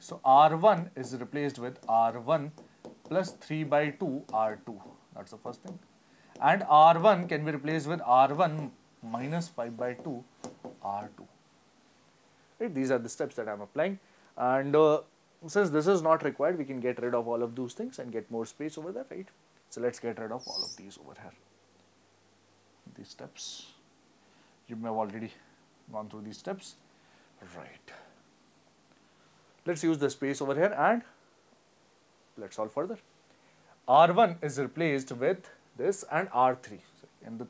So R1 is replaced with R1 plus 3 by 2 R2. That's the first thing. And R1 can be replaced with R1 minus 5 by 2 R2. Right? These are the steps that I am applying, and since this is not required, we can get rid of all of those things and get more space over there, right? So let's get rid of all of these over here. These steps, you may have already gone through these steps, right? Let's use the space over here and let's solve further. R1 is replaced with this and R3. In the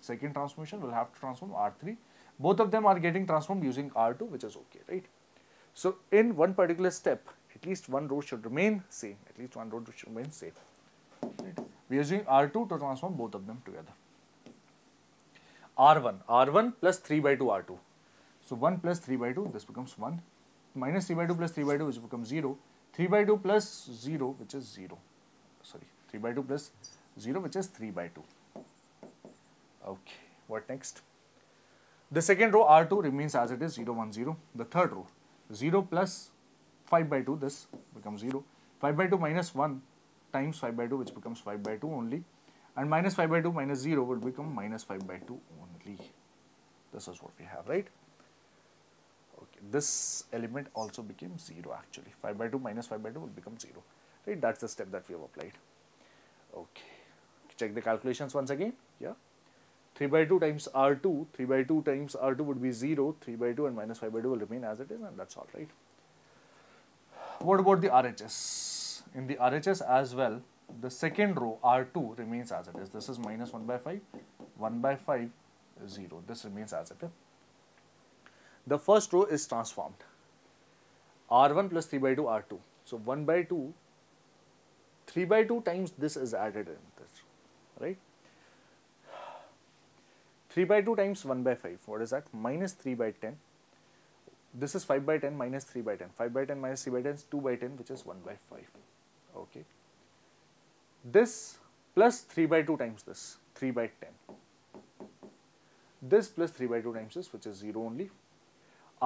second transformation, we'll have to transform R3. Both of them are getting transformed using R2, which is okay, right? So, in one particular step, at least one row should remain same. At least one row should remain same. Right? We are using R2 to transform both of them together. R1 plus 3 by 2 R2. So, 1 plus 3 by 2, this becomes 1. Minus 3 by 2 plus 3 by 2, which becomes 0. 3 by 2 plus 0, which is 0. Sorry, 3 by 2 plus 0, which is 3 by 2. Okay, what next? The second row R2 remains as it is, 0, 1, 0. The third row, 0 plus 5 by 2, this becomes 0. 5 by 2 minus 1 times 5 by 2, which becomes 5 by 2 only. And minus 5 by 2 minus 0 would become minus 5 by 2 only. This is what we have, right? Okay, this element also became 0 actually. 5 by 2 minus 5 by 2 will become 0. Right, that's the step that we have applied. Okay. Check the calculations once again, yeah, 3 by 2 times R2, 3 by 2 times R2 would be 0, 3 by 2 and minus 5 by 2 will remain as it is, and that's all right. What about the RHS? In the RHS as well, the second row R2 remains as it is. This is minus 1 by 5, 1 by 5, 0. This remains as it is. The first row is transformed. R1 plus 3 by 2 R2. So 1 by 2, 3/2 times this is added in this, right? 3/2 times 1/5, what is that? Minus 3/10. This is 5/10 minus 3/10. 5/10 minus 3/10 is 2/10, which is 1/5. Okay. This plus 3/2 times this, 3/10. This plus 3/2 times this, which is 0 only.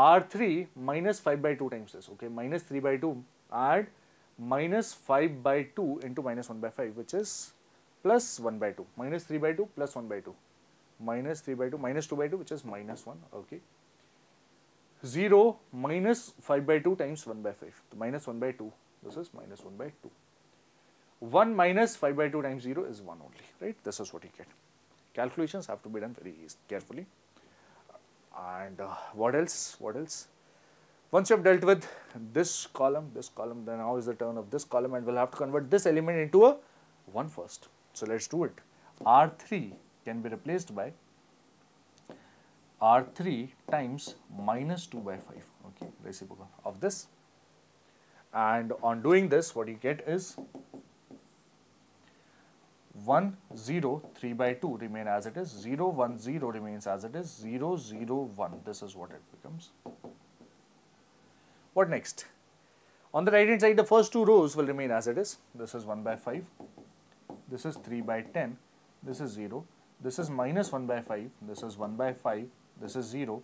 R3 minus 5/2 times this, okay, minus 3/2, add minus 5/2 into minus 1/5, which is plus 1/2, minus 3/2 plus 1/2, minus 3/2 minus 2/2, which is minus 1, okay. 0 minus 5/2 times 1/5, minus 1/2, this is minus 1/2. 1 minus 5/2 times 0 is 1 only, right? This is what you get. Calculations have to be done very carefully. And what else? What else? Once you have dealt with this column, then now is the turn of this column, and we'll have to convert this element into a 1 first. So let's do it. R3 can be replaced by R3 times minus 2/5, okay, reciprocal of this. And on doing this, what you get is 1, 0, 3/2 remain as it is, 0, 1, 0 remains as it is, 0, 0, 1, this is what it becomes. What next? On the right hand side, the first two rows will remain as it is. This is 1/5, this is 3/10, this is 0, this is minus 1/5, this is 1/5, this is 0,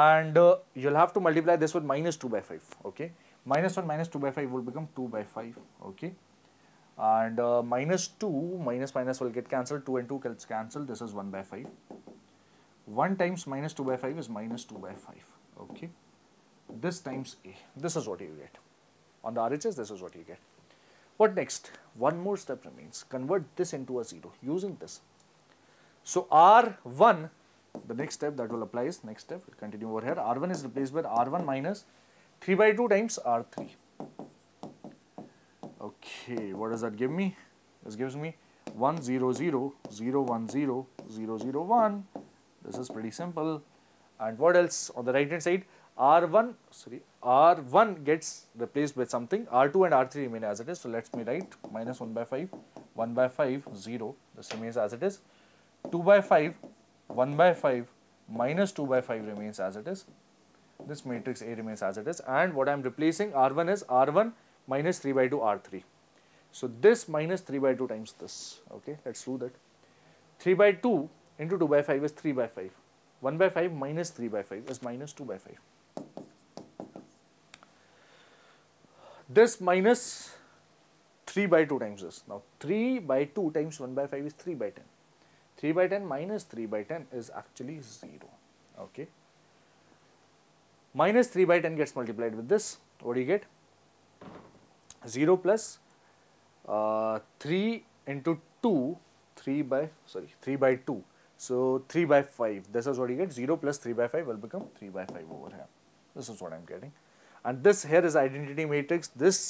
and you'll have to multiply this with minus 2/5, okay. Minus 1 minus 2/5 will become 2/5, okay. And minus 2, minus will get cancelled, 2 and 2 gets cancelled, this is 1/5. 1 times minus 2/5 is minus 2/5, okay. This times A, this is what you get. On the RHS, this is what you get. What next? One more step remains, convert this into a 0 using this. So R1, the next step that will apply is, next step, we'll continue over here, R1 is replaced by R1 minus 3/2 times R3. Okay, what does that give me? This gives me 1, 0, 0, 0, 1, 0, 0, 0, 1. This is pretty simple. And what else? On the right hand side, R1 gets replaced with something. R2 and R3 remain as it is. So let me write minus 1/5, 1/5, 0. This remains as it is. 2/5, 1/5, minus 2/5 remains as it is. This matrix A remains as it is. And what I am replacing R1 is R1 minus 3/2 R3. So this minus 3/2 times this, okay, let's do that. 3/2 into 2/5 is 3/5. 1/5 minus 3/5 is minus 2/5. This minus 3/2 times this. Now 3/2 times 1/5 is 3/10. 3/10 minus 3/10 is actually 0, okay. Minus 3/10 gets multiplied with this. What do you get? 0 plus 3 into 2, 3 by 2, so 3/5, this is what you get. 0 plus 3/5 will become 3/5 over here. This is what I am getting, and this here is identity matrix, this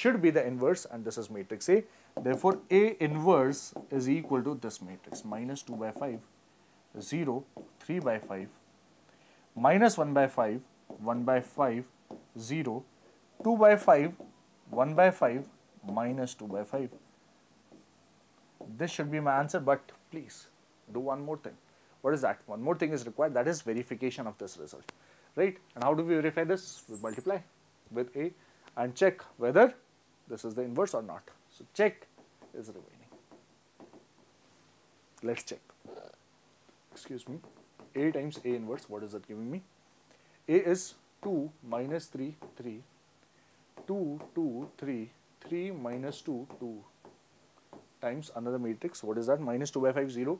should be the inverse, and this is matrix A, therefore A inverse is equal to this matrix, minus 2/5, 0, 3/5, minus 1/5, 1/5, 0, 2/5, 1/5, minus 2/5. This should be my answer, but please do one more thing. What is that? One more thing is required, that is verification of this result, right? And how do we verify this? We multiply with A and check whether this is the inverse or not. So check is remaining. Let's check. Excuse me. A times A inverse, what is that giving me? A is 2 minus 3, 3. 2, 2, 3, 3 minus 2, 2 times another matrix. What is that? Minus 2/5, 0,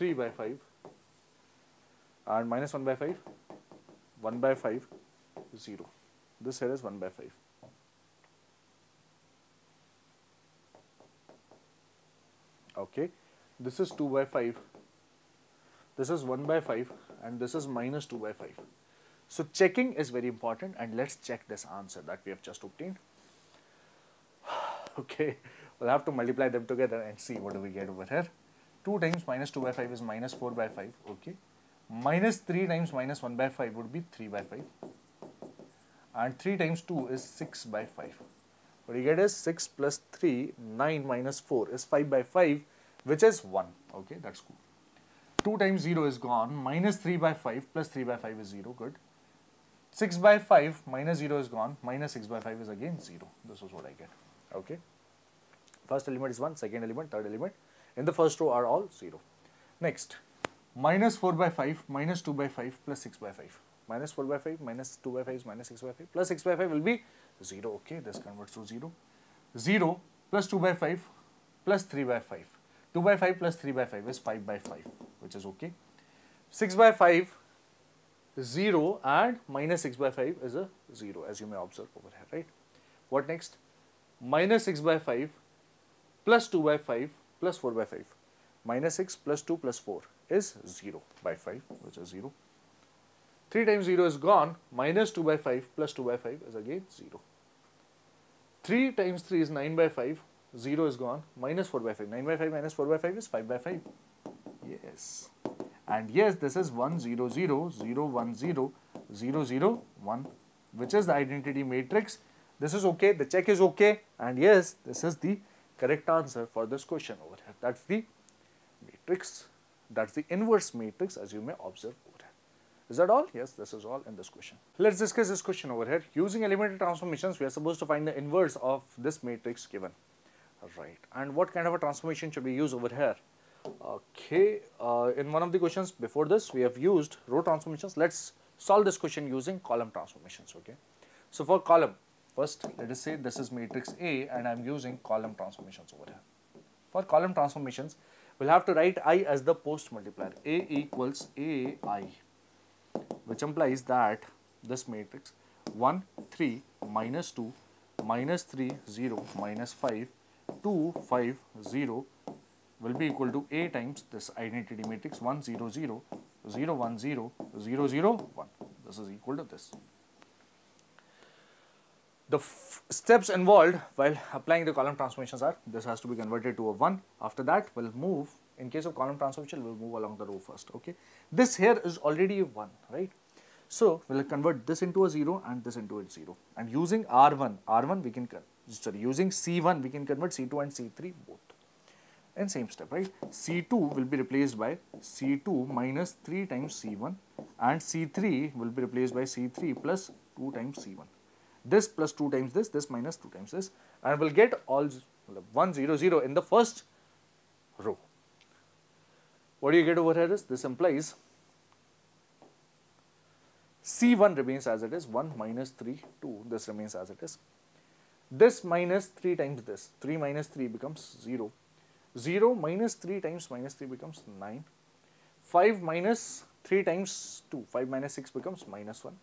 3/5, and minus 1/5, 1/5, 0. This here is 1/5. Okay, this is 2/5, this is 1/5, and this is minus 2/5. So checking is very important, and let's check this answer that we have just obtained. Okay, we'll have to multiply them together and see what do we get over here. 2 times minus 2/5 is minus 4/5, okay. Minus 3 times minus 1/5 would be 3/5. And 3 times 2 is 6/5. What you get is 6 plus 3, 9 minus 4 is 5 by 5, which is 1. Okay, that's cool. 2 times 0 is gone, minus 3 by 5 plus 3 by 5 is 0, good. 6 by 5 minus 0 is gone, minus 6 by 5 is again 0. This is what I get. Okay. First element is 1, second element, third element. In the first row are all 0. Next, minus 4 by 5, minus 2 by 5, plus 6 by 5. Minus 4 by 5, minus 2 by 5 is minus 6 by 5, plus 6 by 5 will be 0. Okay, this converts to 0. 0 plus 2 by 5, plus 3 by 5. 2 by 5 plus 3 by 5 is 5 by 5, which is okay. 6 by 5, 0 and minus 6 by 5 is a 0, as you may observe over here, right? What next? Minus 6 by 5, plus 2 by 5, plus 4 by 5. Minus 6 plus 2 plus 4 is 0 by 5, which is 0. 3 times 0 is gone, minus 2 by 5 plus 2 by 5 is again 0. 3 times 3 is 9 by 5, 0 is gone, minus 4 by 5. 9 by 5 minus 4 by 5 is 5 by 5. Yes. And yes, this is 1, 0, 0, 0, 1, 0, 0, 0, 1, which is the identity matrix. This is okay, the check is okay, and yes, this is the correct answer for this question over here. That's the matrix, that's the inverse matrix, as you may observe over here. Is that all? Yes, this is all in this question. Let's discuss this question over here. Using elementary transformations, we are supposed to find the inverse of this matrix given. Right, and what kind of a transformation should we use over here? Okay, in one of the questions before this, we have used row transformations. Let's solve this question using column transformations, okay? So for column, first let us say this is matrix A and I am using column transformations over here. For column transformations, we'll have to write I as the post multiplier. A equals AI, which implies that this matrix 1, 3, minus 2, minus 3, 0, minus 5, 2, 5, 0 will be equal to A times this identity matrix 1, 0, 0, 0, 1, 0, 0, 0, 1. This is equal to this. The steps involved while applying the column transformations are, this has to be converted to a 1. After that, we'll move, in case of column transformation, we'll move along the row first, okay. This here is already a 1, right. So, we'll convert this into a 0 and this into a 0. And using R1 we can, sorry, using C1 we can convert C2 and C3 both. And same step, right. C2 will be replaced by C2 minus 3 times C1 and C3 will be replaced by C3 plus 2 times C1. This plus 2 times this minus 2 times this, and we'll get all 1, 0, 0 in the first row. What do you get over here is, this implies C1 remains as it is, 1 minus 3, 2, this remains as it is. This minus 3 times this, 3 minus 3 becomes 0, 0 minus 3 times minus 3 becomes 9, 5 minus 3 times 2, 5 minus 6 becomes minus 1.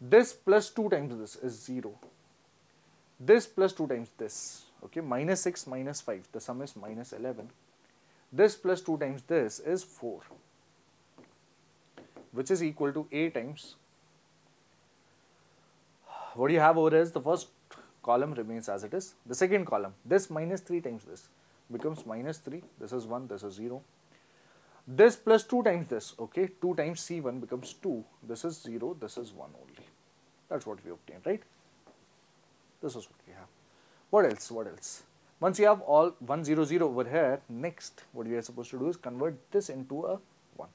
This plus 2 times this is 0, this plus 2 times this, okay, minus 6 minus 5, the sum is minus 11, this plus 2 times this is 4, which is equal to A times, what do you have over here is the first column remains as it is, the second column, this minus 3 times this becomes minus 3, this is 1, this is 0. This plus 2 times this, okay, 2 times C1 becomes 2, this is 0, this is 1 only. That's what we obtained, right? This is what we have. What else, what else? Once you have all 1, 0, 0 over here, next what we are supposed to do is convert this into a 1.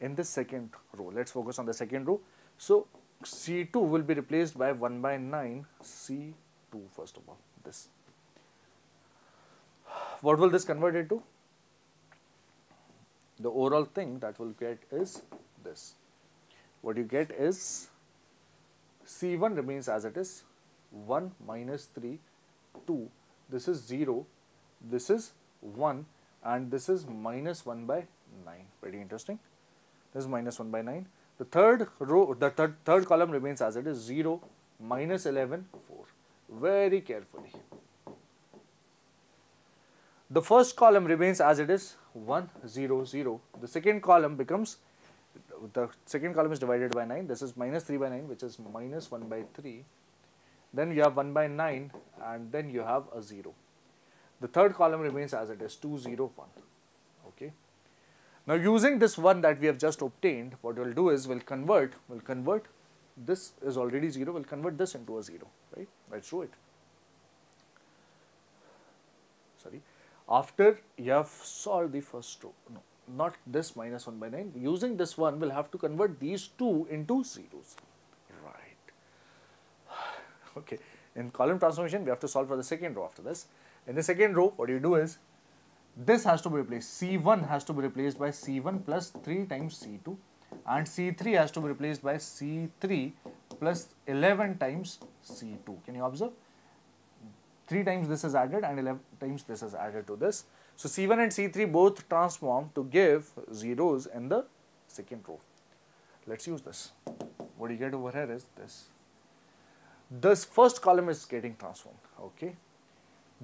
In the second row, let's focus on the second row. So, C2 will be replaced by 1 by 9, C2 first of all, this. What will this convert into? The overall thing that we'll get is this. What you get is C1 remains as it is, 1 minus 3, 2, this is 0, this is 1 and this is minus 1 by 9, pretty interesting. This is minus 1 by 9. The third row, the third column remains as it is, 0, minus 11, 4, very carefully. The first column remains as it is, 1, 0, 0. The second column becomes, the second column is divided by 9. This is minus 3 by 9, which is minus 1 by 3. Then you have 1 by 9 and then you have a 0. The third column remains as it is, 2, 0, 1. Okay. Now using this 1 that we have just obtained, what we'll do is we'll convert, this is already 0, we'll convert this into a 0, right? Let's do it. sorry, after you have solved the first row, no, not this -1/9, using this one we'll have to convert these two into zeros, right? Okay, in column transformation we have to solve for the second row after this. In the second row, what you do is, this has to be replaced, C1 has to be replaced by C1 plus 3 times C2, and C3 has to be replaced by C3 plus 11 times C2. Can you observe? 3 times this is added and 11 times this is added to this. So, C1 and C3 both transform to give zeros in the second row. Let's use this. What you get over here is this. This first column is getting transformed, okay.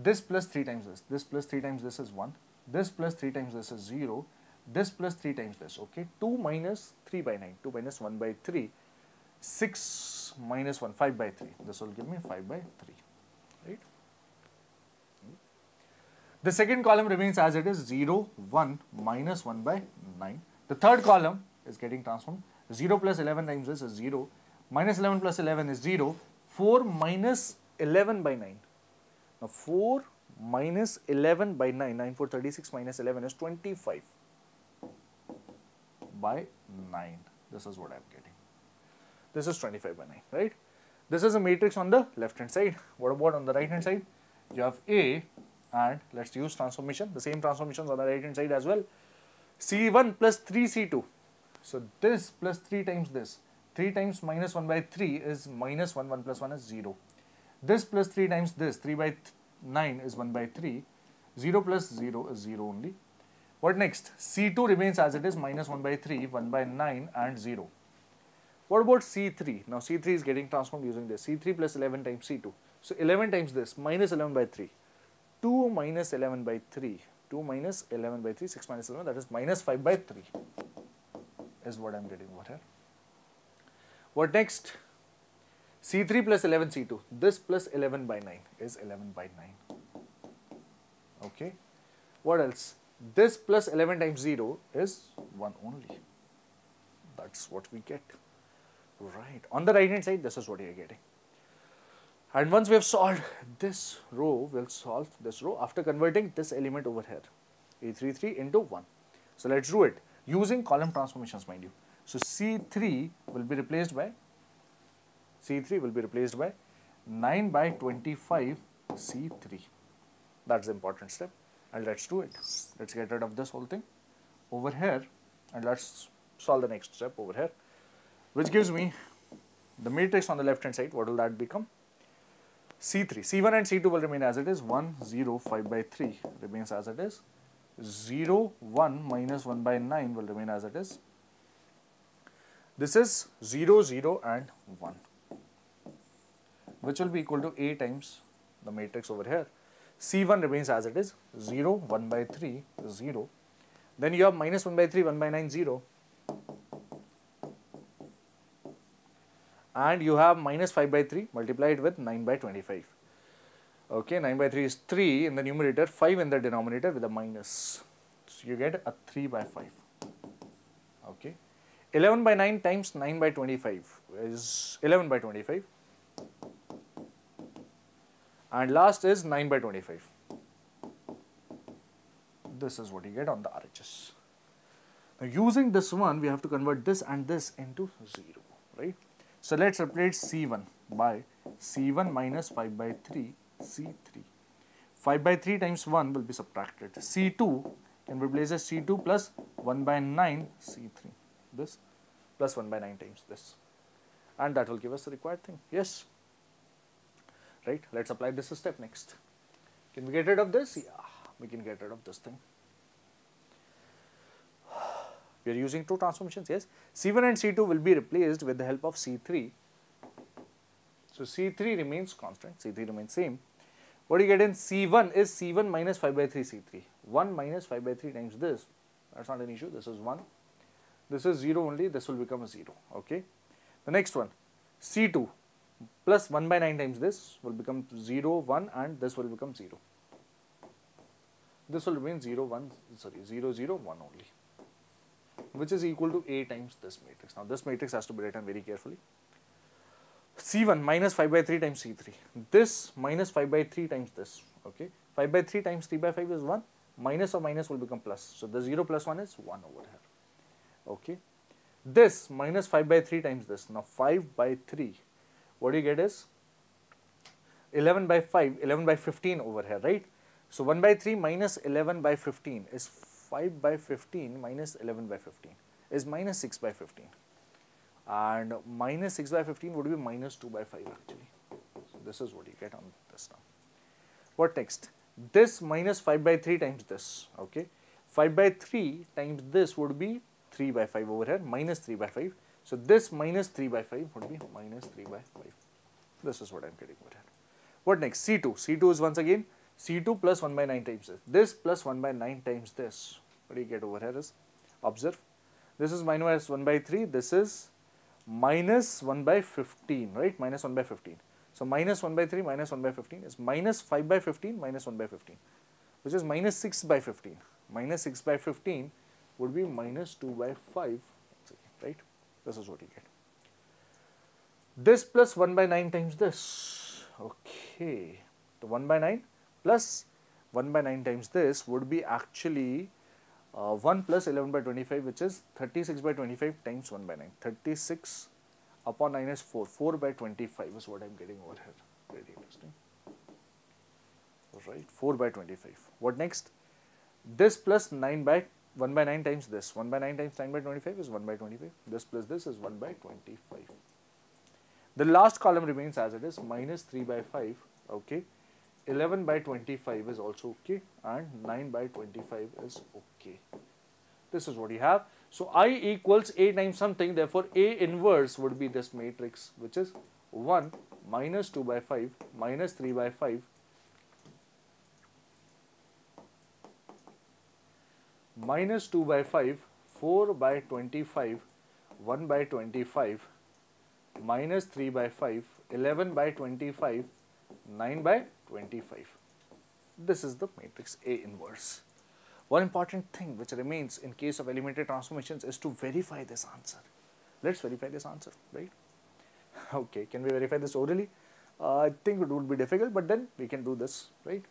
This plus 3 times this plus 3 times this is 1, this plus 3 times this is 0, this plus 3 times this, okay, 2 minus 1 by 3, 6 minus 1, 5 by 3, this will give me 5 by 3, right. The second column remains as it is, 0, 1, minus 1 by 9. The third column is getting transformed, 0 plus 11 times this is 0, minus 11 plus 11 is 0, 4 minus 11 by 9. Now, 4 minus 11 by 9, 9 for 36 minus 11 is 25 by 9. This is what I am getting. This is 25 by 9, right? This is a matrix on the left hand side. What about on the right hand side? You have A, and let's use transformation, the same transformations on the right hand side as well. C1 plus 3C2. So, this plus 3 times this. 3 times minus 1 by 3 is minus 1, 1 plus 1 is 0. This plus 3 times this, 3 by 9 is 1 by 3, 0 plus 0 is 0 only. What next? C2 remains as it is, minus 1 by 3, 1 by 9 and 0. What about C3? Now C3 is getting transformed using this, C3 plus 11 times C2. So 11 times this, minus 11 by 3, 2 minus 11 by 3, 2 minus 11 by 3, 6 minus 11, that is minus 5 by 3 is what I am getting over here. What next? C3 plus 11 C2, this plus 11 by 9 is 11 by 9, okay. What else? This plus 11 times 0 is 1 only, that's what we get, right. On the right hand side, this is what you are getting. And once we have solved this row, we will solve this row after converting this element over here, A33 into 1. So, let's do it using column transformations, mind you. So, C3 will be replaced by 9 by 25 C3. That's the important step, and let's do it. Let's get rid of this whole thing over here and let's solve the next step over here, which gives me the matrix on the left hand side. What will that become? C3. C1 and C2 will remain as it is. 1, 0, 5 by 3 remains as it is. 0, 1 minus 1 by 9 will remain as it is. This is 0, 0 and 1. Which will be equal to A times the matrix over here. C1 remains as it is, 0, 1 by 3, 0. Then you have minus 1 by 3, 1 by 9, 0. And you have minus 5 by 3, multiplied with 9 by 25. Okay, 9 by 3 is 3 in the numerator, 5 in the denominator with a minus. So, you get a 3 by 5. Okay. 11 by 9 times 9 by 25 is 11 by 25. And last is 9 by 25. This is what you get on the RHS. Now, using this one, we have to convert this and this into 0, right? So, let's replace C1 by C1 minus 5 by 3 C3. 5 by 3 times 1 will be subtracted. C2 can be replaced as C2 plus 1 by 9 C3. This plus 1 by 9 times this, and that will give us the required thing. Yes. Right, let's apply this step next. Can we get rid of this? Yeah, we can get rid of this thing. We are using two transformations, yes. C1 and C2 will be replaced with the help of C3. So, C3 remains constant, C3 remains same. What you get in C1 is C1 minus 5 by 3 C3. 1 minus 5 by 3 times this, that's not an issue, this is 1. This is 0 only, this will become a 0, okay. The next one, C2 plus 1 by 9 times this will become 0, 1 and this will become 0. This will remain 0, 1, sorry, 0, 0, 1 only, which is equal to A times this matrix. Now, this matrix has to be written very carefully. C1 minus 5 by 3 times C3, this minus 5 by 3 times this, okay. 5 by 3 times 3 by 5 is 1, minus or minus will become plus. So, the 0 plus 1 is 1 over here. Okay. This minus 5 by 3 times this. Now, 5 by 3, what you get is 11 by 5, 11 by 15 over here, right? So, 1 by 3 minus 11 by 15 is 5 by 15 minus 11 by 15 is minus 6 by 15. And minus 6 by 15 would be minus 2 by 5 actually. So, this is what you get on this now. What next? This minus 5 by 3 times this, okay. 5 by 3 times this would be 3 by 5 over here, minus 3 by 5. So, this minus 3 by 5 would be minus 3 by 5. This is what I am getting over here. What next? C2. C2 is once again C2 plus 1 by 9 times this. This plus 1 by 9 times this. What do you get over here is, observe, this is minus 1 by 3, this is minus 1 by 15, right? Minus 1 by 15. So, minus 1 by 3 minus 1 by 15 is minus 5 by 15 minus 1 by 15, which is minus 6 by 15. Minus 6 by 15 would be minus 2 by 5, right? This is what you get. This plus 1 by 9 times this, okay. The 1 by 9 plus 1 by 9 times this would be actually 1 plus 11 by 25, which is 36 by 25 times 1 by 9. 36 upon 9 is 4. 4 by 25 is what I am getting over here. Very interesting. Right. 4 by 25. What next? This plus 9 by 1 by 9 times this. 1 by 9 times 9 by 25 is 1 by 25. This plus this is 1 by 25. The last column remains as it is, minus 3 by 5. Okay. 11 by 25 is also okay, and 9 by 25 is okay. This is what you have. So, I equals A times something, therefore, A inverse would be this matrix, which is 1 minus 2 by 5 minus 3 by 5 minus 2 by 5, 4 by 25, 1 by 25 minus 3 by 5, 11 by 25, 9 by 25. This is the matrix A inverse. One important thing which remains in case of elementary transformations is to verify this answer. Let's verify this answer, right? Okay, can we verify this orally? I think it would be difficult, but then we can do this, right?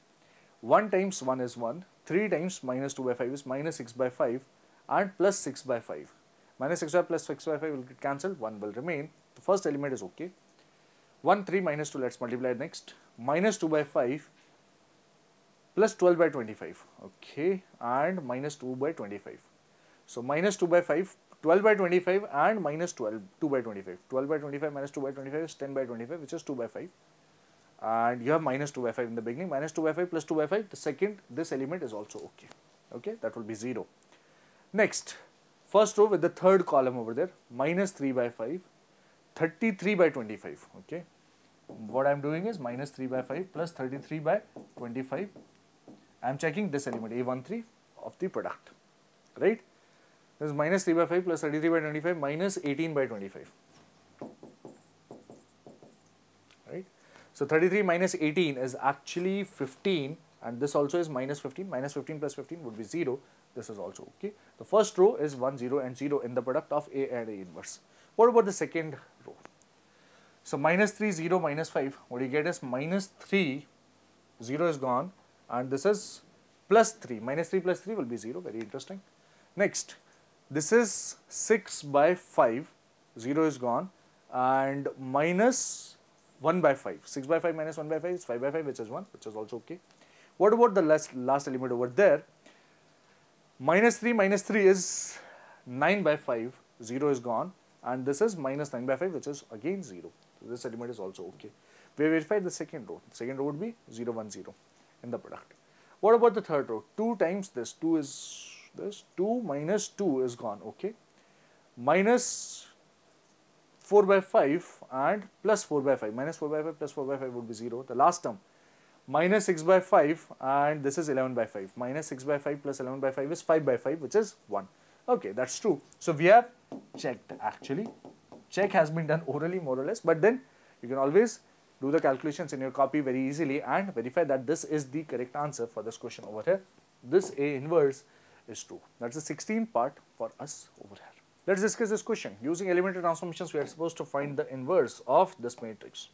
1 times 1 is 1, 3 times minus 2 by 5 is minus 6 by 5 and plus 6 by 5. Minus 6 by plus 6 by 5 will get cancelled, 1 will remain. The first element is okay. 1, 3 minus 2, let's multiply next. Minus 2 by 5 plus 12 by 25, okay, and minus 2 by 25. So, minus 2 by 5, 12 by 25 and minus 2 by 25. 12 by 25 minus 2 by 25 is 10 by 25, which is 2 by 5. And you have minus 2 by 5 in the beginning, minus 2 by 5 plus 2 by 5. The second, this element is also okay, okay, that will be 0. Next, first row with the third column over there, minus 3 by 5. 33 by 25, okay. What I am doing is minus 3 by 5 plus 33 by 25. I am checking this element A13 of the product, right? This is minus 3 by 5 plus 33 by 25 minus 18 by 25, right? So, 33 minus 18 is actually 15 and this also is minus 15. Minus 15 plus 15 would be 0. This is also okay. The first row is 1, 0 and 0 in the product of A and A inverse. What about the second row? So, minus 3, 0, minus 5, what you get is minus 3, 0 is gone and this is plus 3, minus 3 plus 3 will be 0, very interesting. Next, this is 6 by 5, 0 is gone and minus 1 by 5, 6 by 5 minus 1 by 5 is 5 by 5 which is 1, which is also okay. What about the last element over there? Minus 3 is 9 by 5, 0 is gone. And this is minus 9 by 5, which is again 0. So, this element is also okay. We verified the second row. Second row would be 0, 1, 0 in the product. What about the third row? 2 times this. 2 is this. 2 minus 2 is gone. Okay. Minus 4 by 5 and plus 4 by 5. Minus 4 by 5 plus 4 by 5 would be 0. The last term. Minus 6 by 5 and this is 11 by 5. Minus 6 by 5 plus 11 by 5 is 5 by 5, which is 1. Okay, that's true. So, we have checked actually. Check has been done orally more or less, but then you can always do the calculations in your copy very easily and verify that this is the correct answer for this question over here. This A inverse is true. That's the 16th part for us over here. Let's discuss this question. Using elementary transformations, we are supposed to find the inverse of this matrix.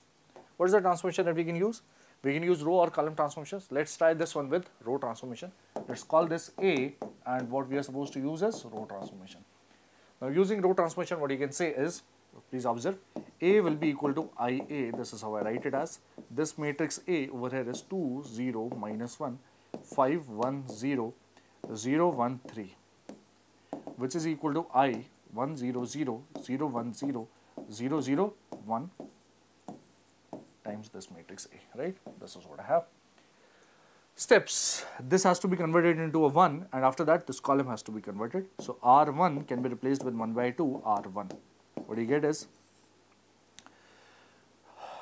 What is the transformation that we can use? We can use row or column transformations. Let's try this one with row transformation. Let's call this A, and what we are supposed to use is row transformation. Now, using row transformation, what you can say is, please observe, A will be equal to IA. This is how I write it as. This matrix A over here is 2, 0, minus 1, 5, 1, 0, 0, 1, 3, which is equal to I, 1, 0, 0, 0, 1, 0, 0, 0, 1 times this matrix A, right? This is what I have. Steps, this has to be converted into a 1, and after that this column has to be converted. So R1 can be replaced with 1 by 2 R1. What you get is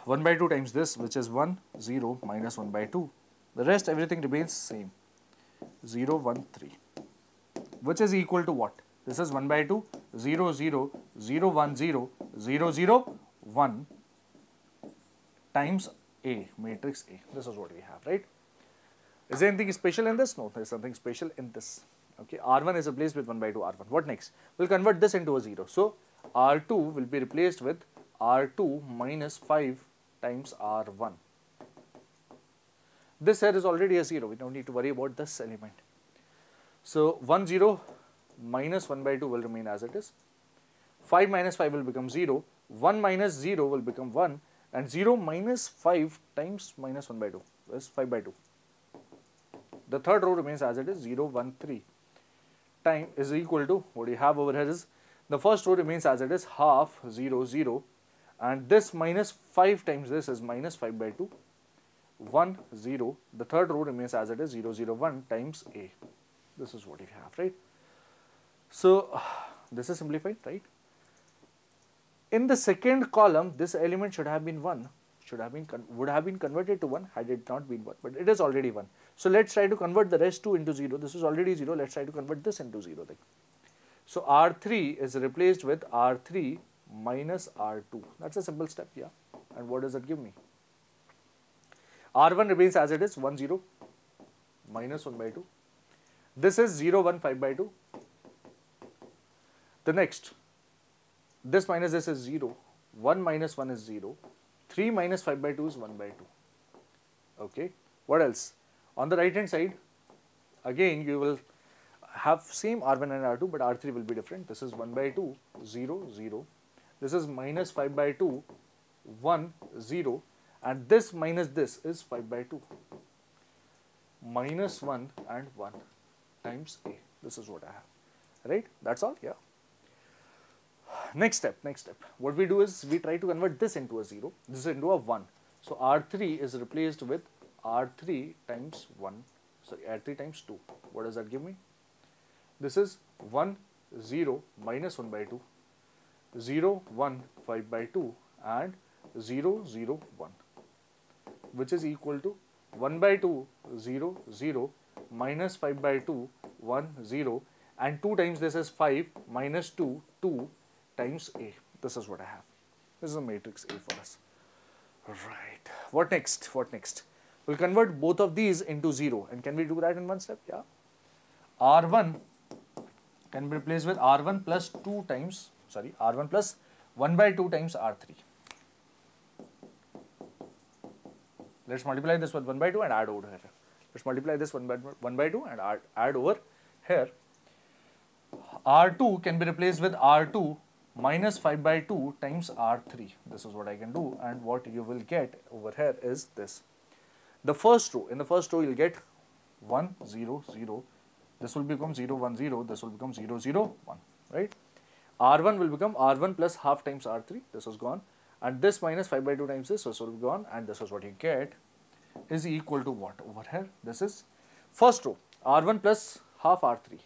1 by 2 times this, which is 1, 0, minus 1 by 2. The rest, everything remains same. 0, 1, 3. Which is equal to what? This is 1 by 2, 0, 0, 0, 1, 0, 0, 0, 1 times A, matrix A. This is what we have, right? Is there anything special in this? No, there is something special in this. Okay, R1 is replaced with 1 by 2 R1. What next? We'll convert this into a 0. So, R2 will be replaced with R2 minus 5 times R1. This here is already a 0. We don't need to worry about this element. So, 1, 0 minus 1 by 2 will remain as it is. 5 minus 5 will become 0. 1 minus 0 will become 1. And 0 minus 5 times minus 1 by 2 is 5 by 2. The third row remains as it is, 0, 1, 3. Time is equal to, what you have over here is, the first row remains as it is, half, 0, 0. And this minus 5 times this is minus 5 by 2, 1, 0. The third row remains as it is, 0, 0, 1 times A. This is what you have, right? So, this is simplified, right? In the second column, this element should have been 1. Would have been converted to 1 had it not been 1, but it is already 1. So let's try to convert the rest 2 into 0. This is already 0. Let's try to convert this into 0 then. So R3 is replaced with R3 minus R2. That's a simple step, yeah. And what does that give me? R1 remains as it is, 1, 0, minus 1 by 2. This is 0, 1, 5 by 2. The next, this minus this is 0, 1 minus 1 is 0. 3 minus 5 by 2 is 1 by 2. Okay. What else? On the right hand side, again you will have same R1 and R2, but R3 will be different. This is 1 by 2, 0, 0. This is minus 5 by 2, 1, 0. And this minus this is 5 by 2. Minus 1 and 1 times A. This is what I have. Right? That's all. Yeah. Next step. What we do is we try to convert this into a 0, this into a 1. So R3 is replaced with R3 times 1, sorry, R3 times 2. What does that give me? This is 1, 0, minus 1 by 2, 0, 1, 5 by 2 and 0, 0, 1, which is equal to 1 by 2, 0, 0, minus 5 by 2, 1, 0 and 2 times this is 5, minus 2, 2 times A. This is what I have. This is a matrix A for us. Right. What next? We'll convert both of these into 0. And can we do that in one step? Yeah. R1 can be replaced with R1 plus 2 times, sorry, R1 plus 1 by 2 times R3. Let's multiply this with 1 by 2 and add over here. Let's multiply this 1 by 2 and add over here. R2 can be replaced with R2 minus 5 by 2 times R3. This is what I can do, and what you will get over here is this. The first row, in the first row you will get 1, 0, 0. This will become 0, 1, 0. This will become 0, 0, 1. Right? R1 will become R1 plus half times R3. This is gone. And this minus 5 by 2 times this, this will be gone. And this is what you get is equal to what over here? This is first row, R1 plus half R3.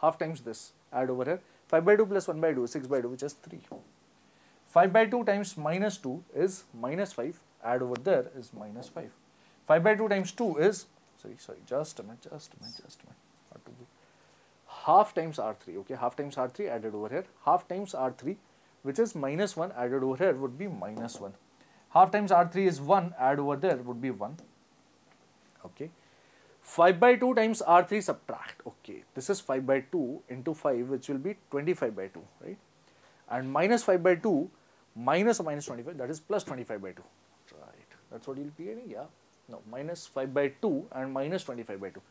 Half times this, add over here, 5 by 2 plus 1 by 2 is 6 by 2, which is 3. 5 by 2 times minus 2 is minus 5, add over there is minus 5. 5 by 2 times 2 is, half times R3, okay, half times R3 added over here, half times R3, which is minus 1 added over here would be minus 1. Half times R3 is 1, add over there would be 1, okay. 5 by 2 times R3 subtract, okay, this is 5 by 2 into 5, which will be 25 by 2, right? And minus 5 by 2, minus or minus 25, that is plus 25 by 2, right? That's what you'll be getting, yeah. Now minus 5 by 2 and minus 25 by 2.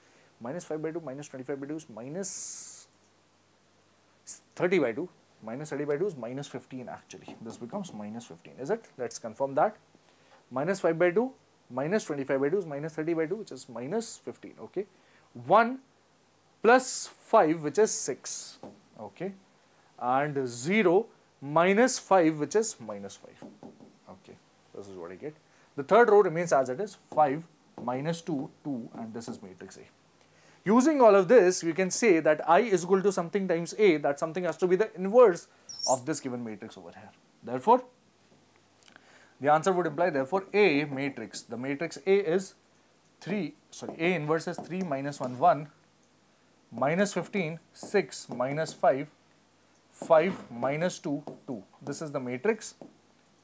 Minus 5 by 2 minus 25 by 2 is minus 30 by 2. Minus 30 by 2 is minus 15 actually. This becomes minus 15, is it? Let's confirm that. Minus 5 by 2 minus 25 by 2 is minus 30 by 2, which is minus 15, okay. 1 plus 5, which is 6, okay. And 0 minus 5, which is minus 5, okay. This is what I get. The third row remains as it is, 5, minus 2, 2, and this is matrix A. Using all of this, we can say that I is equal to something times A, that something has to be the inverse of this given matrix over here. Therefore, the answer would imply, therefore, A matrix, the matrix A is 3, sorry, A inverse is 3 minus 1, 1, minus 15, 6 minus 5, 5 minus 2, 2. This is the matrix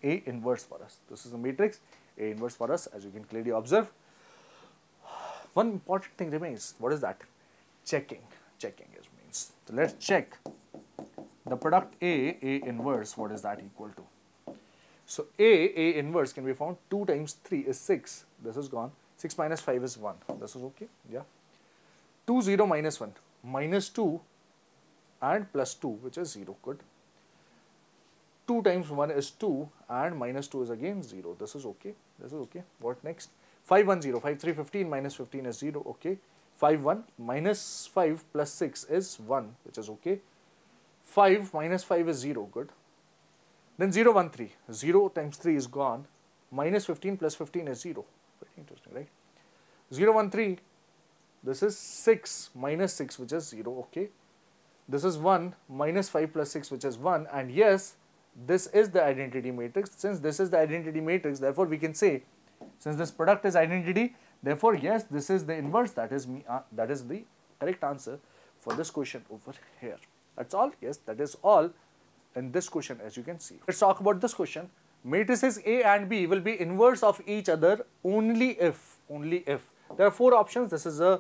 A inverse for us. This is the matrix A inverse for us, as you can clearly observe. One important thing remains. What is that? Checking. Checking is means. So let's check the product A inverse. What is that equal to? So A inverse can be found. 2 times 3 is 6. This is gone. 6 minus 5 is 1. This is okay. Yeah. 2, 0, minus 1. Minus 2 and plus 2, which is 0. Good. 2 times 1 is 2 and minus 2 is again 0. This is okay. This is okay. What next? 5, 1, 0, 5, 3, 15, minus 15 is 0, okay. 5, 1, minus 5 plus 6 is 1, which is okay. 5, minus 5 is 0, good. Then 0, 1, 3, 0 times 3 is gone, minus 15 plus 15 is 0, very interesting, right? 0, 1, 3, this is 6, minus 6, which is 0, okay. This is 1, minus 5 plus 6, which is 1, and yes, this is the identity matrix. Since this is the identity matrix, therefore we can say, since this product is identity, therefore yes, this is the inverse. That is the correct answer for this question over here. That's all. Yes, that is all in this question, as you can see. Let's talk about this question. Matrices A and B will be inverse of each other only if. There are 4 options. This is a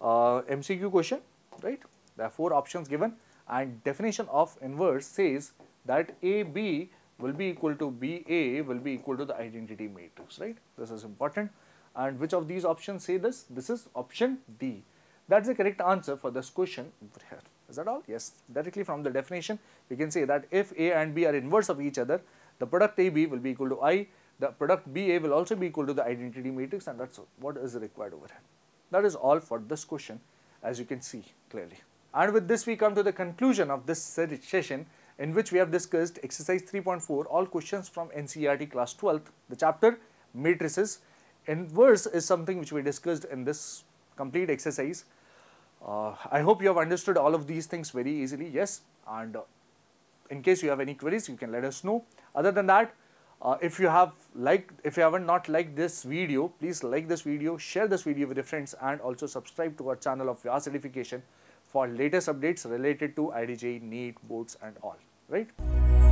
MCQ question, right? There are 4 options given, and definition of inverse says that AB will be equal to BA will be equal to the identity matrix, right? This is important. And which of these options say this? This is option D. That's the correct answer for this question over here. Is that all? Yes. Directly from the definition, we can say that if A and B are inverse of each other, the product AB will be equal to I, the product BA will also be equal to the identity matrix, and that's what is required over here. That is all for this question, as you can see clearly. And with this, we come to the conclusion of this session, in which we have discussed exercise 3.4, all questions from NCERT class 12th, the chapter matrices. Inverse is something which we discussed in this complete exercise. I hope you have understood all of these things very easily, yes. And in case you have any queries, you can let us know. Other than that, if you haven't not liked this video, please like this video, share this video with your friends, and also subscribe to our channel of Vyas Edification for latest updates related to IIT-JEE, NEET, boards and all, right?